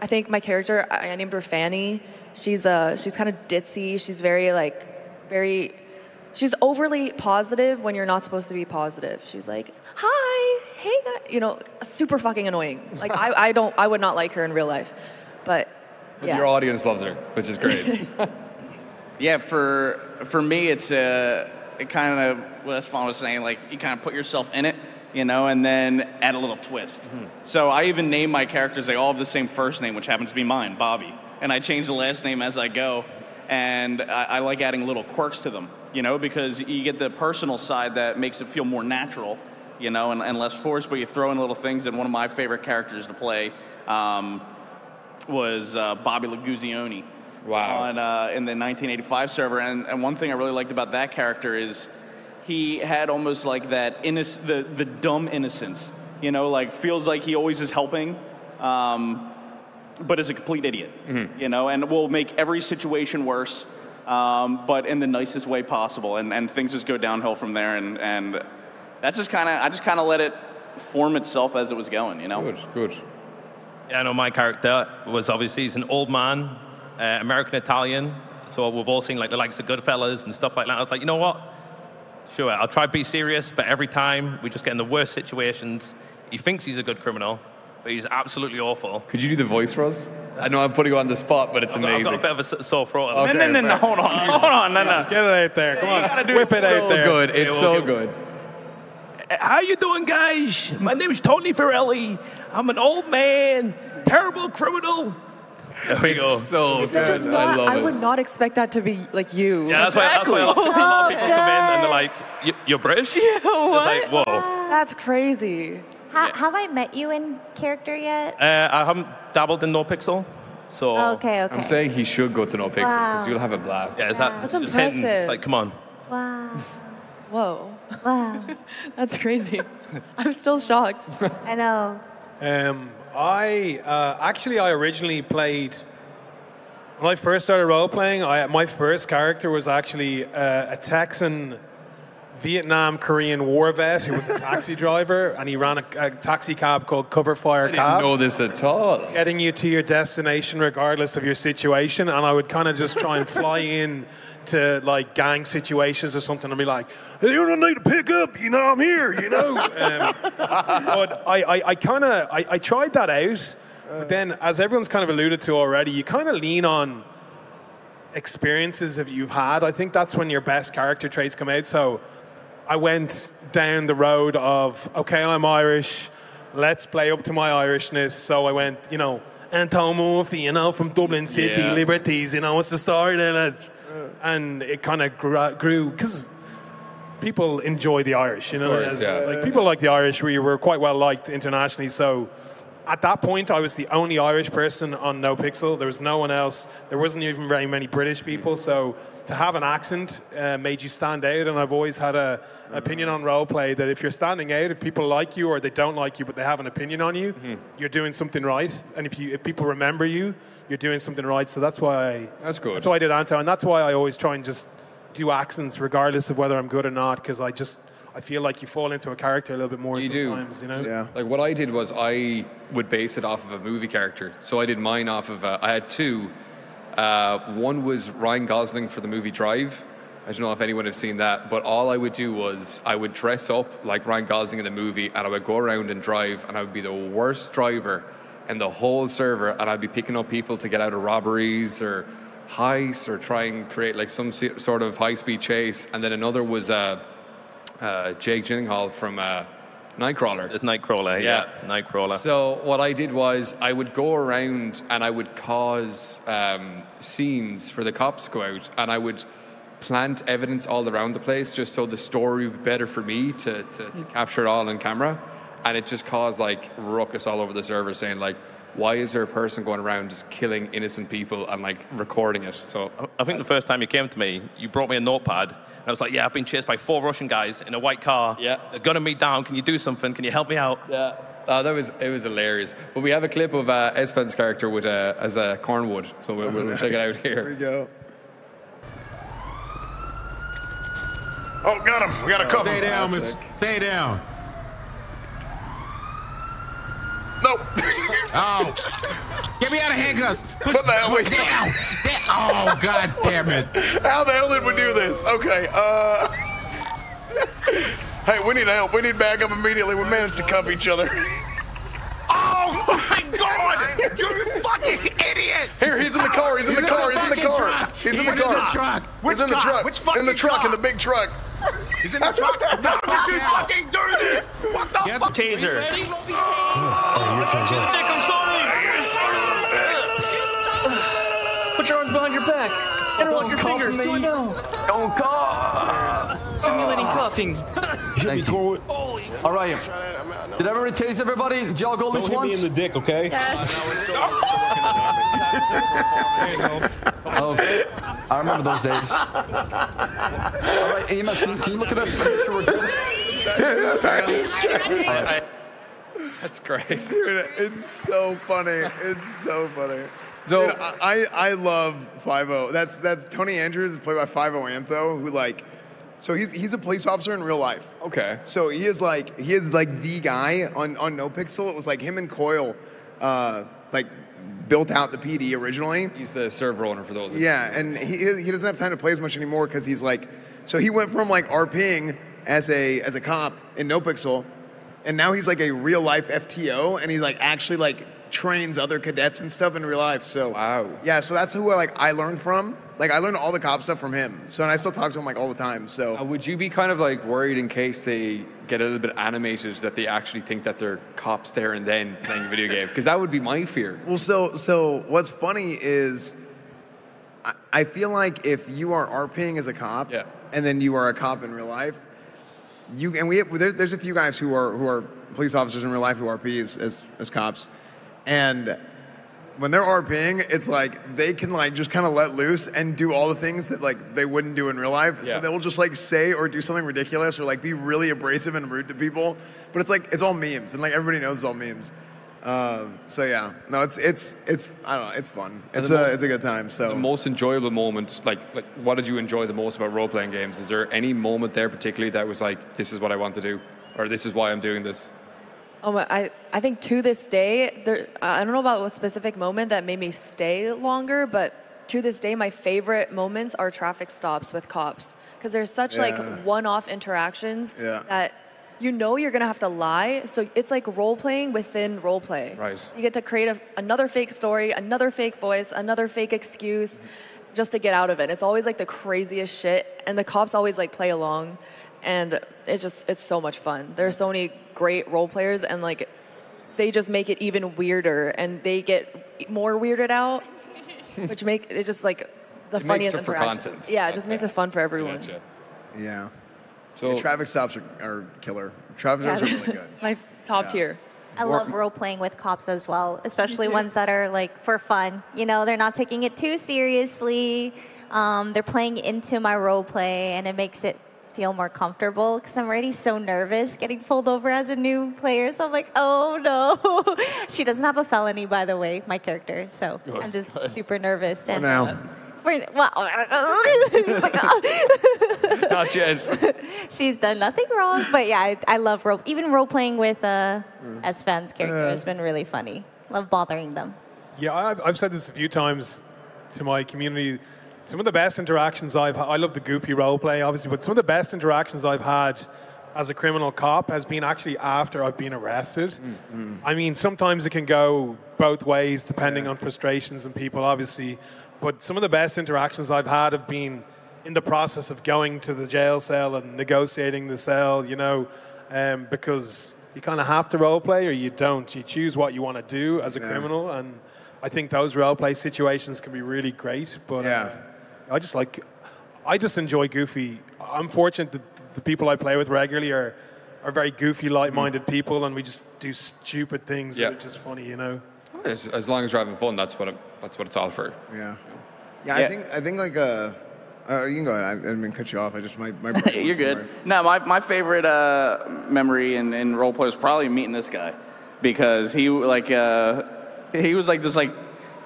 I think my character, I named her Fanny. She's kind of ditzy. She's she's overly positive when you're not supposed to be positive. She's like, hi, hey, you know, super fucking annoying. Like I would not like her in real life, but yeah. Your audience loves her, which is great. Yeah, for me, it's it kind of, well, as Fawn was saying, like, you kind of put yourself in it, you know, and then add a little twist. Mm-hmm. So I even named my characters, they all have the same first name, which happens to be mine, Bobby. And I change the last name as I go, and I like adding little quirks to them, you know, because you get the personal side that makes it feel more natural, you know, and less forced, but you throw in little things. And one of my favorite characters to play was Bobby Leguzioni. Wow. On, in the 1985 server, and one thing I really liked about that character is he had almost like that the dumb innocence, you know, like feels like he always is helping, but is a complete idiot, mm-hmm. you know, and will make every situation worse, but in the nicest way possible, and things just go downhill from there, and that's just kind of, I just kind of let it form itself as it was going, you know. Good. Yeah, I know my character was obviously, he's an old man. American Italian, so we've all seen like the likes of Goodfellas and stuff like that. I was like, you know what? Sure, I'll try to be serious, but every time we just get in the worst situations. He thinks he's a good criminal, but he's absolutely awful. Could you do the voice for us? I know I'm putting you on the spot, but it's amazing. I've got a bit of a sore throat. Okay, no, hold on, no. Just get it out there. Come on, whip it out there. Good. It's so good. How you doing, guys? My name is Tony Farelli. I'm an old man, terrible criminal. There we go. So good. I love it. I would not expect that to be like you. Yeah, that's why a lot of people come in and they're like, "You're British?" Yeah, what? It's like, whoa. That's crazy. Have I met you in character yet? I haven't dabbled in NoPixel. So okay. I'm saying he should go to NoPixel because you'll have a blast. Yeah, that's impressive. Hitting, it's like, come on. Wow. Whoa. Wow. That's crazy. I'm still shocked. I know. I originally played, when I first started role-playing, my first character was actually a Texan Vietnam-Korean war vet who was a taxi driver, and he ran a taxi cab called Cover Fire Cabs. I didn't know this at all. Getting you to your destination regardless of your situation, and I would kind of just try and fly in to like gang situations or something and be like, hey, you don't need to pick up, you know, I'm here, you know. But I tried that out, but then as everyone's kind of alluded to already, you kind of lean on experiences that you've had. I think that's when your best character traits come out. So I went down the road of, okay, I'm Irish, let's play up to my Irishness. So I went, you know, Anto Murphy, you know, from Dublin City, Liberties, you know, what's the story there, lads? And it kind of grew because people enjoy the Irish, you know. Of course, like, people like the Irish. We were quite well liked internationally. So at that point, I was the only Irish person on NoPixel. There was no one else. There wasn't even very many British people. So to have an accent made you stand out. And I've always had an opinion on roleplay that if you're standing out, if people like you or they don't like you, but they have an opinion on you, you're doing something right. And if people remember you, you're doing something right. So that's why that's why I did Anto, and that's why I always try and just do accents regardless of whether I'm good or not, because I feel like you fall into a character a little bit more sometimes, you know? Yeah. Like what I did was I would base it off of a movie character. So I did mine off of, I had two. One was Ryan Gosling for the movie Drive. I don't know if anyone have seen that, but all I would do was I would dress up like Ryan Gosling in the movie and I would go around and drive, and I would be the worst driver in the whole server, and I'd be picking up people to get out of robberies or heists or try and create like some sort of high-speed chase. And then another was Jake Gyllenhaal from Nightcrawler. It's Nightcrawler, Nightcrawler. So what I did was I would go around and I would cause scenes for the cops to go out, and I would plant evidence all around the place just so the story would be better for me to capture it all on camera. And it just caused like ruckus all over the server saying like, why is there a person going around just killing innocent people and like recording it? So I think the first time you came to me, you brought me a notepad and I was like, yeah, I've been chased by 4 Russian guys in a white car. Yeah. They're gunning me down. Can you do something? Can you help me out? Yeah. It was hilarious. But we have a clip of Esfan's character with as a Cornwood. So we'll check it out here. Here we go. Oh, got him. We got a couple. Stay down, Miss. Stay down. Nope. Oh. Get me out of handcuffs. What the hell? Wait. Down. Oh, God damn it. How the hell did we do this? Okay. Hey, we need help. We need backup immediately. We managed to cuff each other. Oh, my God. You fucking idiot. Here, he's in the car. He's in the car. He's in the car. He's in the car. He's in the truck. Which fucking car? In the truck, in the big truck. He's in the truck. No, don't you fucking do this! What the fuck? Taser. I'm sorry. Put your arms behind your back. And on your fingers. Do it now. Don't cough. Simulating coughing. Thank you. All right. Did everybody tase everybody? Did y'all go at least once? Don't hit me in the dick, okay? Okay. I remember those days. All right, Amos, can you look at us? That's great. Dude, it's so funny. It's so funny. So dude, I love 5-0. That's Tony Andrews is played by 5-0 Antho, who like, so he's a police officer in real life. Okay. So he is like the guy on NoPixel. It was like him and Coyle, like, built out the PD originally. He's the server owner for those. Yeah, and he doesn't have time to play as much anymore because he's like, so he went from like RPing as a cop in NoPixel, and now he's like a real life FTO, and he like actually like trains other cadets and stuff in real life. So wow. Yeah, so that's who I learned from. Like I learned all the cop stuff from him. So and I still talk to him like all the time. So would you be kind of like worried in case they get a little bit animated that they actually think that they're cops there and then playing a video game? Because that would be my fear. Well, so what's funny is I feel like if you are RPing as a cop and then you are a cop in real life, there's a few guys who are police officers in real life who RP as cops, and when they're RPing, it's like they can like just kind of let loose and do all the things that like they wouldn't do in real life. Yeah. So they'll just like say or do something ridiculous or like be really abrasive and rude to people. But it's like it's all memes and like everybody knows it's all memes. So yeah, no, it's I don't know, it's fun. It's a good time. So the most enjoyable moment, like what did you enjoy the most about role playing games? Is there any moment there particularly that was like this is what I want to do, or this is why I'm doing this? Oh, I think to this day, I don't know about a specific moment that made me stay longer, but to this day, my favorite moments are traffic stops with cops. Because there's such, like, one-off interactions that you know you're going to have to lie. So it's like role-playing within role-play. Right. So you get to create another fake story, another fake voice, another fake excuse just to get out of it. It's always, like, the craziest shit. And the cops always, like, play along. And it's just, it's so much fun. There's so many great role players, and like they just make it even weirder, and they get more weirded out, which make it just like the funniest interaction. Yeah, it just makes it fun for everyone. Gotcha. Yeah. So yeah, traffic stops are killer. Traffic stops are really good. My top tier. I love role playing with cops as well, especially ones that are like for fun. You know, they're not taking it too seriously. They're playing into my role play, and it makes it feel more comfortable because I'm already so nervous getting pulled over as a new player. So I'm like, oh no. She doesn't have a felony, by the way, my character. So I'm just super nervous. And Not yet. She's done nothing wrong. But yeah, I love role. Even role playing with Sven's character has been really funny. Love bothering them. Yeah, I've said this a few times to my community. Some of the best interactions I've had, I love the goofy role play, obviously, but some of the best interactions I've had as a criminal cop has been actually after I've been arrested. Mm-hmm. I mean, sometimes it can go both ways, depending on frustrations and people, obviously. But some of the best interactions I've had have been in the process of going to the jail cell and negotiating the cell, you know, because you kind of have to role play or you don't. You choose what you want to do as a criminal, and I think those role play situations can be really great. But I just enjoy goofy. I'm fortunate that the people I play with regularly are very goofy, light-minded people, and we just do stupid things that are just funny, you know. As long as you're having fun, that's what it's all for. Yeah. Yeah, I think like you can go ahead. I didn't mean cut you off. I just my You're good. Somewhere. No, my favorite memory in role play is probably meeting this guy, because he he was like this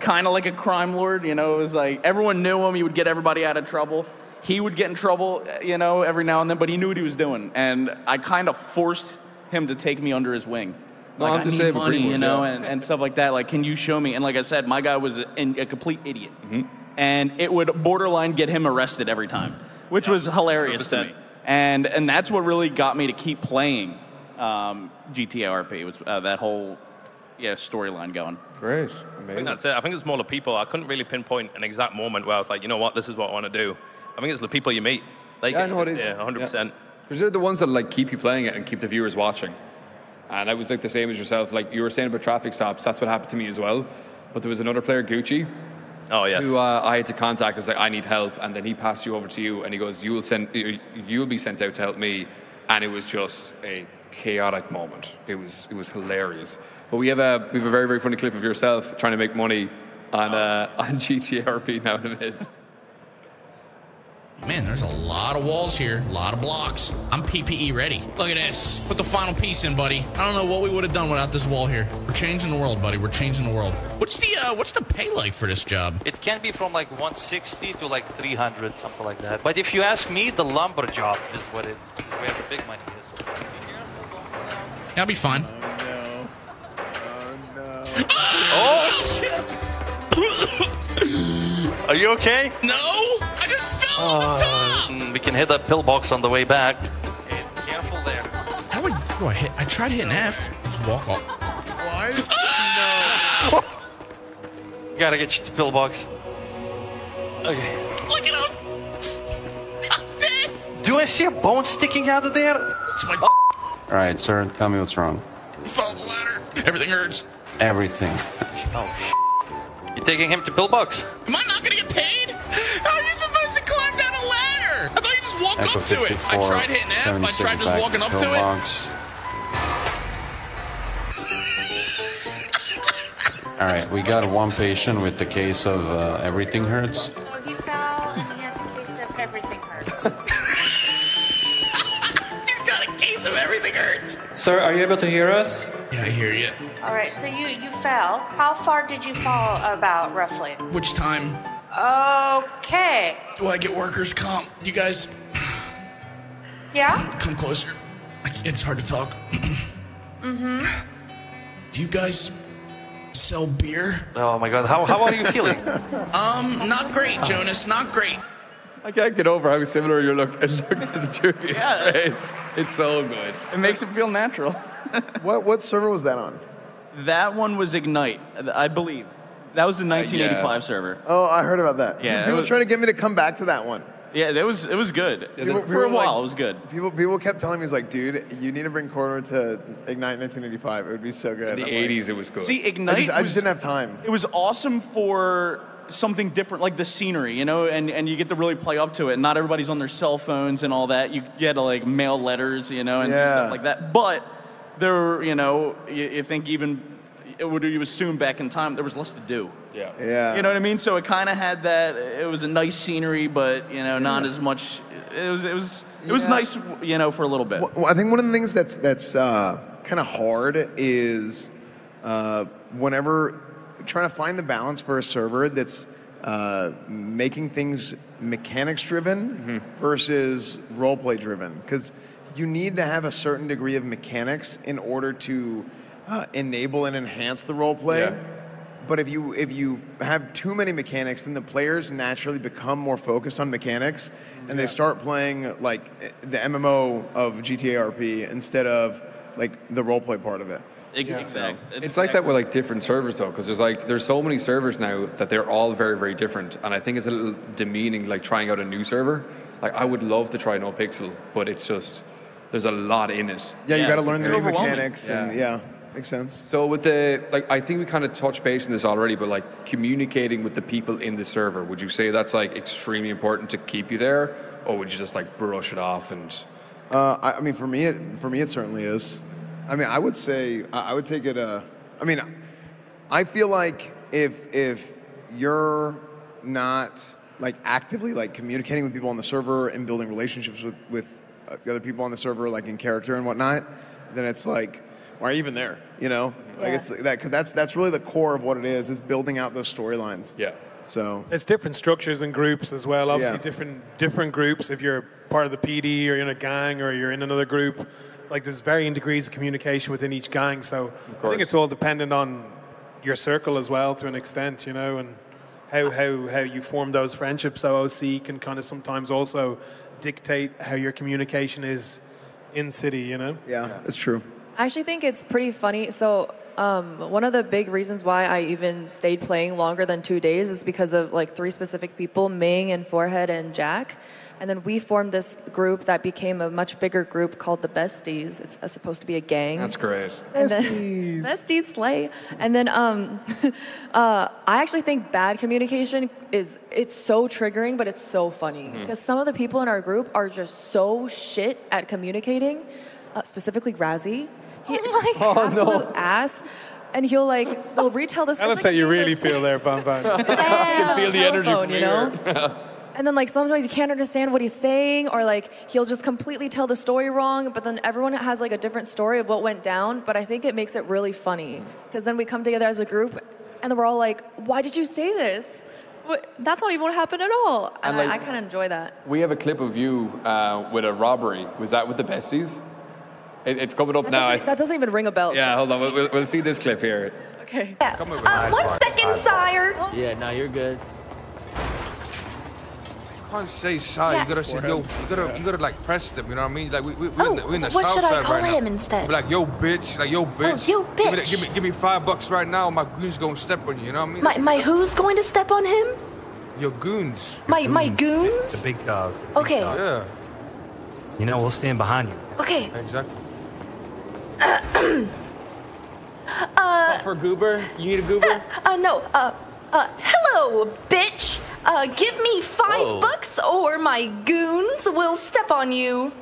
kind of like a crime lord, you know. It was like everyone knew him. He would get everybody out of trouble. He would get in trouble, you know, every now and then, but he knew what he was doing. And I kind of forced him to take me under his wing. Like, I have to save money, Greenwood, you know, and stuff like that. Like, can you show me? And like I said, my guy was a complete idiot. And it would borderline get him arrested every time, which was hilarious to me. And that's what really got me to keep playing GTA RP, was that whole storyline going. Great, amazing. I think that's it. I think it's more the people. I couldn't really pinpoint an exact moment where I was like, you know what, this is what I want to do. I think it's the people you meet. Like, I know it is. Yeah, 100%. Because they're the ones that like keep you playing it and keep the viewers watching. And I was like the same as yourself. Like you were saying about traffic stops. That's what happened to me as well. But there was another player, Gucci. Oh yes. Who I had to contact. I was like, I need help. And then he passed you over to you, and he goes, you'll be sent out to help me. And it was just a chaotic moment. It was hilarious. But we have a very, very funny clip of yourself trying to make money on GTRP now in a minute. Man, there's a lot of walls here, a lot of blocks. I'm PPE ready. Look at this. Put the final piece in, buddy. I don't know what we would have done without this wall here. We're changing the world, buddy. We're changing the world. What's the pay like for this job? It can be from like 160 to like 300, something like that. But if you ask me, the lumber job is where the big money is. I'll be fine. Oh, shit! Are you okay? No! I just fell off the top! We can hit that pillbox on the way back. Hey, careful there. How would I hit? I tried hitting F. Just walk off. Why? No. You gotta get your pillbox. Okay. Look at him! I'm dead! Do I see a bone sticking out of there? It's my Alright, sir, tell me what's wrong. I fell off the ladder. Everything hurts. Everything. Oh, shit. You're taking him to pillbox? Am I not going to get paid? How are you supposed to climb down a ladder? I thought you just walked up to it. I tried hitting F. I tried just walking up to it. All right, we got one patient with the case of everything hurts. So he fell and he has a case of everything hurts. He's got a case of everything hurts. Sir, are you able to hear us? Yeah, I hear you. All right, so you fell. How far did you fall about, roughly? Which time? Okay. Do I get workers' comp? You guys? Yeah? Come closer. It's hard to talk. Mm-hmm. Do you guys sell beer? Oh, my God. How are you feeling? Not great, Jonas. Not great. I can't get over how similar you look to the two of you. Yeah, it's so good. It makes it feel natural. What server was that on? That one was Ignite, I believe. That was the 1985 server. Oh, I heard about that. Yeah, people were trying to get me to come back to that one. Yeah, it was good. Yeah, for a while, like, it was good. People kept telling me, it's like, dude, you need to bring Corner to Ignite 1985. It would be so good. In the 80s, like, it was cool. See, Ignite I just didn't have time. It was awesome for something different, like the scenery, you know, and you get to really play up to it. Not everybody's on their cell phones and all that. You get to, like, mail letters, you know, and stuff like that. But there, you know, you think even... you assume back in time there was less to do. Yeah. Yeah. You know what I mean? So it kind of had that. It was a nice scenery, but you know, not as much. It was nice, you know, for a little bit. Well, I think one of the things that's kind of hard is whenever trying to find the balance for a server that's making things mechanics driven versus roleplay driven, because you need to have a certain degree of mechanics in order to enable and enhance the role play, but if you have too many mechanics, then the players naturally become more focused on mechanics, and they start playing like the MMO of GTA RP instead of like the role play part of it. Exactly. It's like that with like different servers though, because there's so many servers now that they're all very, very different, and I think it's a little demeaning like trying out a new server. Like I would love to try NoPixel, but it's just there's a lot in it. Yeah, you got to learn the new mechanics and makes sense. So with the, like, I think we kind of touched base on this already, but like communicating with the people in the server, would you say that's like extremely important to keep you there, or would you just like brush it off and? I mean, for me it certainly is. I mean, I would say I would take it. I mean, I feel like if you're not like actively like communicating with people on the server and building relationships with the other people on the server, like in character and whatnot, then it's like. Or even there, you know, like it's like that, because that's really the core of what it is building out those storylines. Yeah. So it's different structures and groups as well. Obviously, different groups. If you're part of the PD or you're in a gang or you're in another group, like there's varying degrees of communication within each gang. So I think it's all dependent on your circle as well to an extent, you know, and how you form those friendships. So OC can kind of sometimes also dictate how your communication is in city, you know. Yeah, that's true. I actually think it's pretty funny. So one of the big reasons why I even stayed playing longer than 2 days is because of like three specific people, Ming and Forehead and Jack. And then we formed this group that became a much bigger group called the Besties. It's supposed to be a gang. That's great. Besties. Then, besties slay. And then I actually think bad communication it's so triggering, but it's so funny. Because some of the people in our group are just so shit at communicating, specifically Razzie. He's like absolute ass, and he'll retell this. Tell us how you really feel there, Bonbon. I can feel the energy from you know. And then like sometimes you can't understand what he's saying, or like he'll just completely tell the story wrong. But then everyone has like a different story of what went down. But I think it makes it really funny because then we come together as a group, and then we're all like, "Why did you say this? That's not even what happened at all." And like, I kind of enjoy that. We have a clip of you with a robbery. Was that with the Besties? It's coming up now. That doesn't even ring a bell. Yeah, hold on. We'll see this clip here. Okay. Yeah. One second, sire. Yeah, no, you're good. You can't say sire. Yeah. You gotta say yo. You gotta like press them. You know what I mean? Like we're in the south side right now. What should I call him instead? Be like yo, bitch. Like yo, bitch. Oh, yo, bitch. Give me $5 right now. My goon's gonna step on you. You know what I mean? My who's going to step on him? Your goons. My goons. The big dogs. Okay. Yeah. You know we'll stand behind you. Okay. Exactly. For goober? You need a goober? No. Hello, bitch. Give me $5 or my goons will step on you.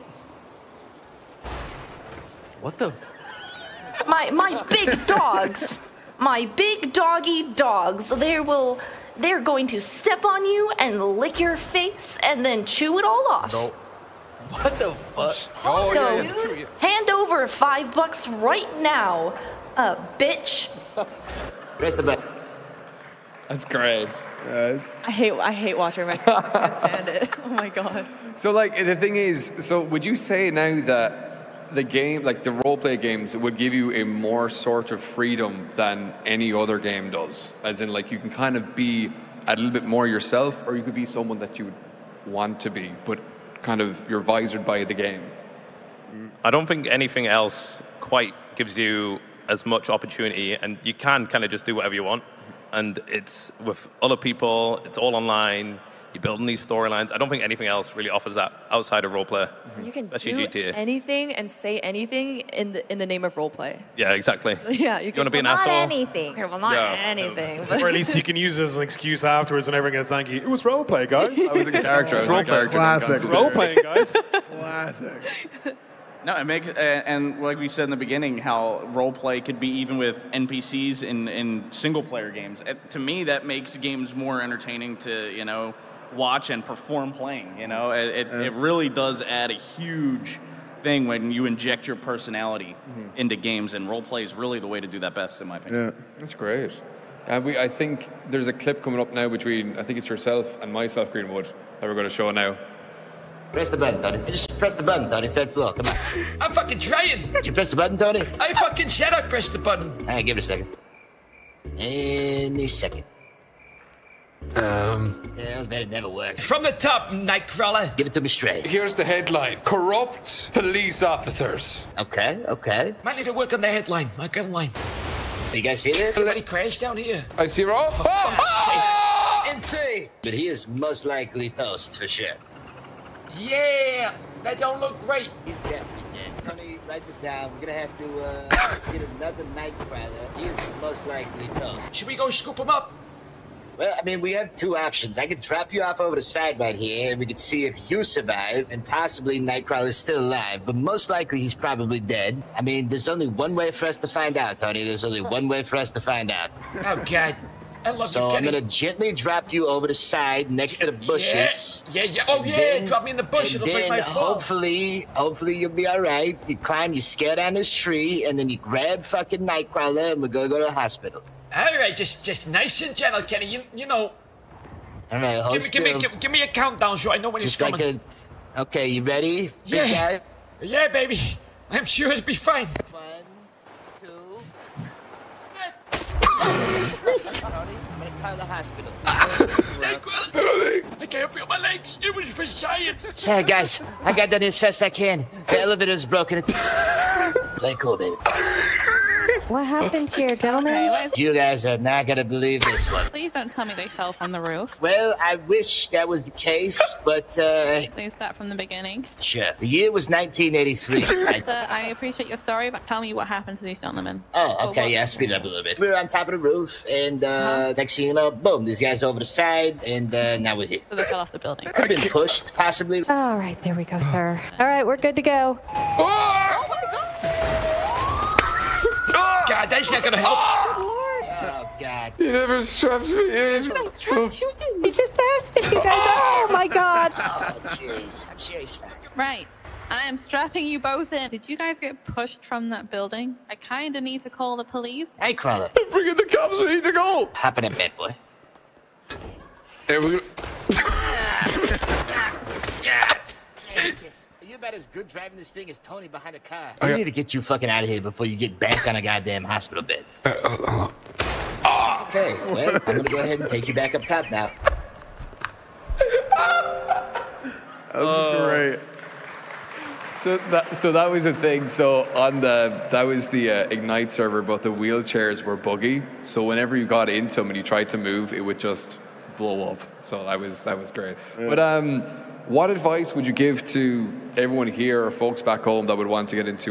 What the? My big dogs. my big doggy dogs. They're going to step on you and lick your face and then chew it all off. Nope. What the fuck? Oh, so, yeah. Hand over $5 right now, bitch. Rest the bet. That's great. Yes. I hate watching myself. I can't stand it. Oh my god. So like the thing is, so would you say now that the game, like the roleplay games, would give you a more sort of freedom than any other game does? As in, like you can kind of be a little bit more yourself, or you could be someone that you would want to be, but kind of you're visored by the game. I don't think anything else quite gives you as much opportunity, and you can kind of just do whatever you want. And it's with other people, it's all online, you're building these storylines. I don't think anything else really offers that outside of roleplay. You can especially do GTA. Anything and say anything in the name of roleplay. Yeah, exactly. Yeah, you want to be an asshole? Not anything. Okay, well, not anything. No. Or at least you can use it as an excuse afterwards and everyone gets angry. It was roleplay, guys. I was a character. I was a character. Classic. Roleplaying, guys. Classic. No, it makes, and like we said in the beginning, how roleplay could be even with NPCs in single-player games. To me, that makes games more entertaining to, you know, watch and perform playing, you know? It really does add a huge thing when you inject your personality into games, and roleplay is really the way to do that best, in my opinion. Yeah, that's great. And I think there's a clip coming up now between, I think it's yourself and myself, Greenwood, that we're going to show now. Press the button, Tony. Just press the button, Tony. It's that floor. Come on. I'm fucking trying. Did you press the button, Tony? I fucking said I pressed the button. All right, give it a second. Any second. Yeah, I bet it never worked. From the top, Nightcrawler. Give it to me straight. Here's the headline. Corrupt police officers. Okay, okay. Might need to work on the headline. My gun line. You guys see this? Somebody crashed down here. I see her off. Oh! Insane. But he is most likely toast for sure. Yeah, that don't look great. He's definitely dead. Tony, write this down. We're gonna have to get another Nightcrawler. He is most likely toast. Should we go scoop him up? Well, I mean, we have two options. I could drop you off over the side right here, and we could see if you survive, and possibly Nightcrawler is still alive, but most likely he's probably dead. I mean, there's only one way for us to find out, Tony. There's only one way for us to find out. Oh, God. So I'm gonna gently drop you over the side next to the bushes. Yeah, yeah, yeah. Oh yeah, then, drop me in the bush. It'll break my fall. Hopefully you'll be all right. You climb, you scare down this tree, and then you grab fucking Nightcrawler, and we're gonna go to the hospital. All right, just nice and gentle, Kenny. You know. All right, hold still. Give me a countdown, so I know when it's coming. Like a, okay, you ready? Yeah. Yeah, baby. I'm sure it'll be fine. The hospital. I can't feel my legs. It was for science. Sorry, guys. I got done as fast as I can. The elevator was broken. Play cool, baby. What happened here, gentlemen? You guys are not gonna believe this one. Please don't tell me they fell from the roof. Well, I wish that was the case, but please start from the beginning. Sure. The year was 1983. I appreciate your story, but tell me what happened to these gentlemen. Oh, okay, yeah, speed it up a little bit. We were on top of the roof, and next thing you know, boom, these guys over the side, and now we're here. So they fell off the building. Could have been pushed, possibly. All right, there we go, sir. All right, we're good to go. Oh! God, that's not gonna help. Oh, Lord. Oh, God. He never strapped me in. He just asked if you guys. Oh, my God. Oh, jeez. I'm sure he's fine. Right. I am strapping you both in. Did you guys get pushed from that building? I kind of need to call the police. Hey, Crawler. I'm bringing the cops. We need to go. Hop in bed, boy. There we go. Yeah. Jesus. You're about as good driving this thing as Tony behind a car. I need to get you fucking out of here before you get back on a goddamn hospital bed. Okay, well, I'm gonna go ahead and take you back up top now. That was great. So that was a thing. So on that was the Ignite server, but the wheelchairs were buggy. So whenever you got into them and you tried to move, it would just blow up. So that was great. Yeah. But what advice would you give to everyone here or folks back home that would want to get into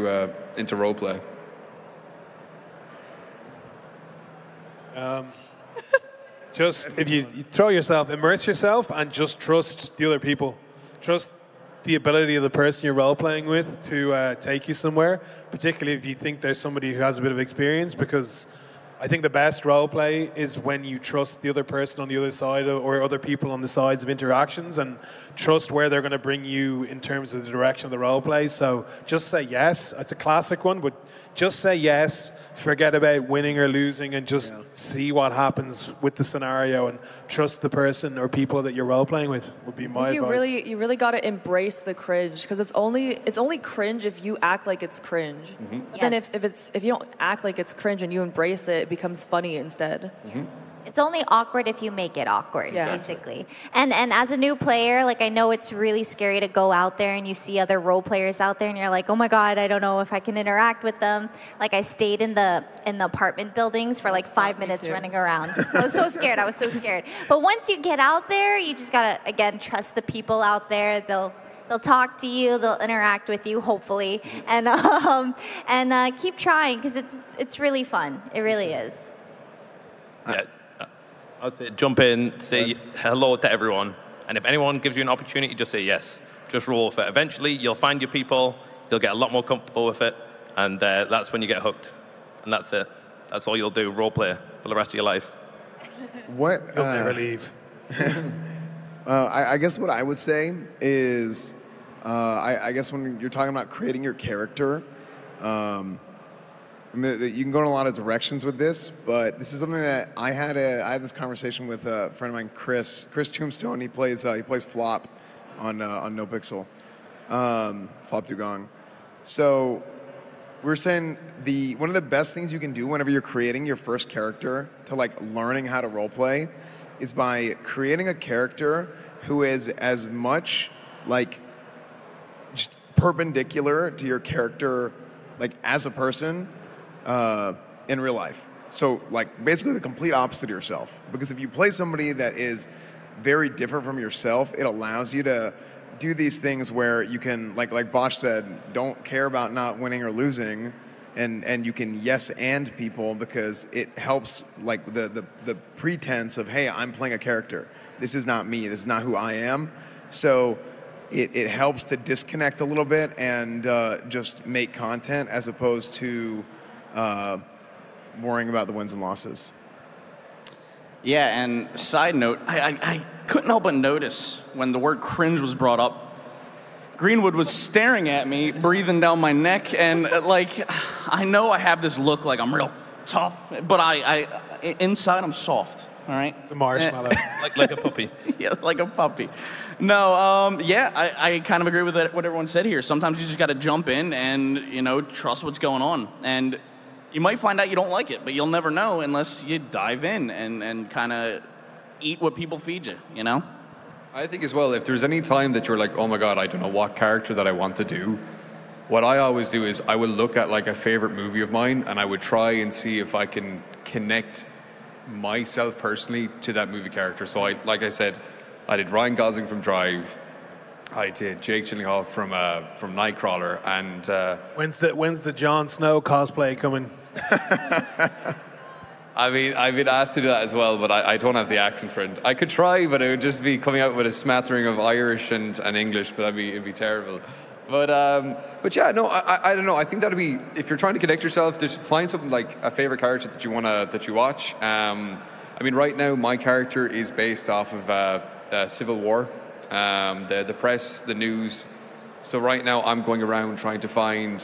roleplay? Just if you throw yourself, immerse yourself, and just trust the other people. Trust the ability of the person you're roleplaying with to take you somewhere, particularly if you think there's somebody who has a bit of experience, because I think the best roleplay is when you trust the other person on the other side or other people on the sides of interactions and trust where they're going to bring you in terms of the direction of the roleplay. So just say yes. It's a classic one, but just say yes, forget about winning or losing, and just see what happens with the scenario and trust the person or people that you're role-playing with would be my advice. You really got to embrace the cringe, because it's only cringe if you act like it's cringe. Mm-hmm. Yes. Then if you don't act like it's cringe and you embrace it, it becomes funny instead. Mm-hmm. It's only awkward if you make it awkward, basically. And as a new player, like, I know it's really scary to go out there and you see other role players out there and you're like, oh my God, I don't know if I can interact with them. Like, I stayed in the apartment buildings for like 5 minutes running around. I was so scared. But once you get out there, you just gotta, again, trust the people out there. They'll talk to you, they'll interact with you, hopefully. And keep trying, because it's really fun. It really is. Yeah. Jump in, say hello to everyone, and if anyone gives you an opportunity, just say yes. Just roll with it. Eventually, you'll find your people, you'll get a lot more comfortable with it, and that's when you get hooked. And that's it. That's all you'll do, role play, for the rest of your life. What? You'll never leave. I guess what I would say is, I guess when you're talking about creating your character, I mean, you can go in a lot of directions with this, but this is something that I had this conversation with a friend of mine, Chris Tombstone. He plays Flop on NoPixel, Flop Dugong. So we're saying one of the best things you can do whenever you're creating your first character to like learning how to roleplay is by creating a character who is as much like just perpendicular to your character, like as a person. In real life. So like basically the complete opposite of yourself. Because if you play somebody that is very different from yourself, it allows you to do these things where you can, like Bosch said, don't care about not winning or losing, and you can yes and people, because it helps like the pretense of, hey, I'm playing a character. This is not me, this is not who I am. So it helps to disconnect a little bit and just make content as opposed to worrying about the wins and losses. Yeah, and side note, I couldn't help but notice when the word cringe was brought up, Greenwood was staring at me, breathing down my neck, and like, I know I have this look like I'm real tough, but I inside I'm soft, all right? It's a marshmallow. like a puppy. Yeah, like a puppy. No, I kind of agree with what everyone said here. Sometimes you just gotta jump in and, you know, trust what's going on. And you might find out you don't like it, but you'll never know unless you dive in and kind of eat what people feed you, you know? I think as well, if there's any time that you're like, oh my God, I don't know what character that I want to do, what I always do is I will look at like a favorite movie of mine and I would try and see if I can connect myself personally to that movie character. So I did Ryan Gosling from Drive, I did Jake Gyllenhaal from Nightcrawler, and... When's the Jon Snow cosplay coming? I mean, I've been asked to do that as well, but I don't have the accent for it. I could try, but it would just be coming out with a smattering of Irish and English, but it'd be terrible. But yeah, no, I don't know. I think that'd be, if you're trying to connect yourself, just find something like a favorite character that you watch. I mean, right now my character is based off of Civil War, the press, the news. So right now I'm going around trying to find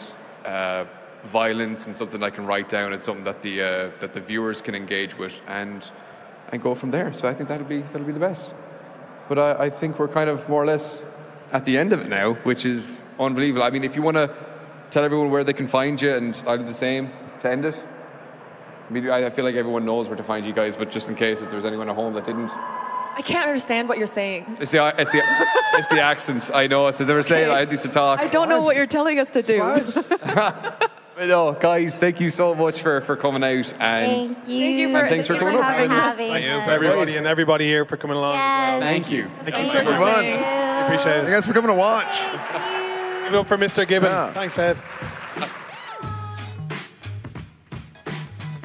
violence and something I can write down and something that the viewers can engage with and go from there. So I think that'll be the best. But I think we're kind of more or less at the end of it now, which is unbelievable. I mean, if you want to tell everyone where they can find you, and I'll do the same to end it. I mean, I feel like everyone knows where to find you guys, but just in case if there's anyone at home that didn't. I can't understand what you're saying. It's the accent. I know. So they were saying I need to talk. I don't know what you're telling us to do. But no, guys, thank you so much for coming out. And thank you for coming. Thanks for having us. Thank you to everybody here for coming along as well. Thank you. Thank you so much. Appreciate it. Thank you guys for coming to watch. Give it up for Mr. Gibbon. Yeah. Thanks, Ed.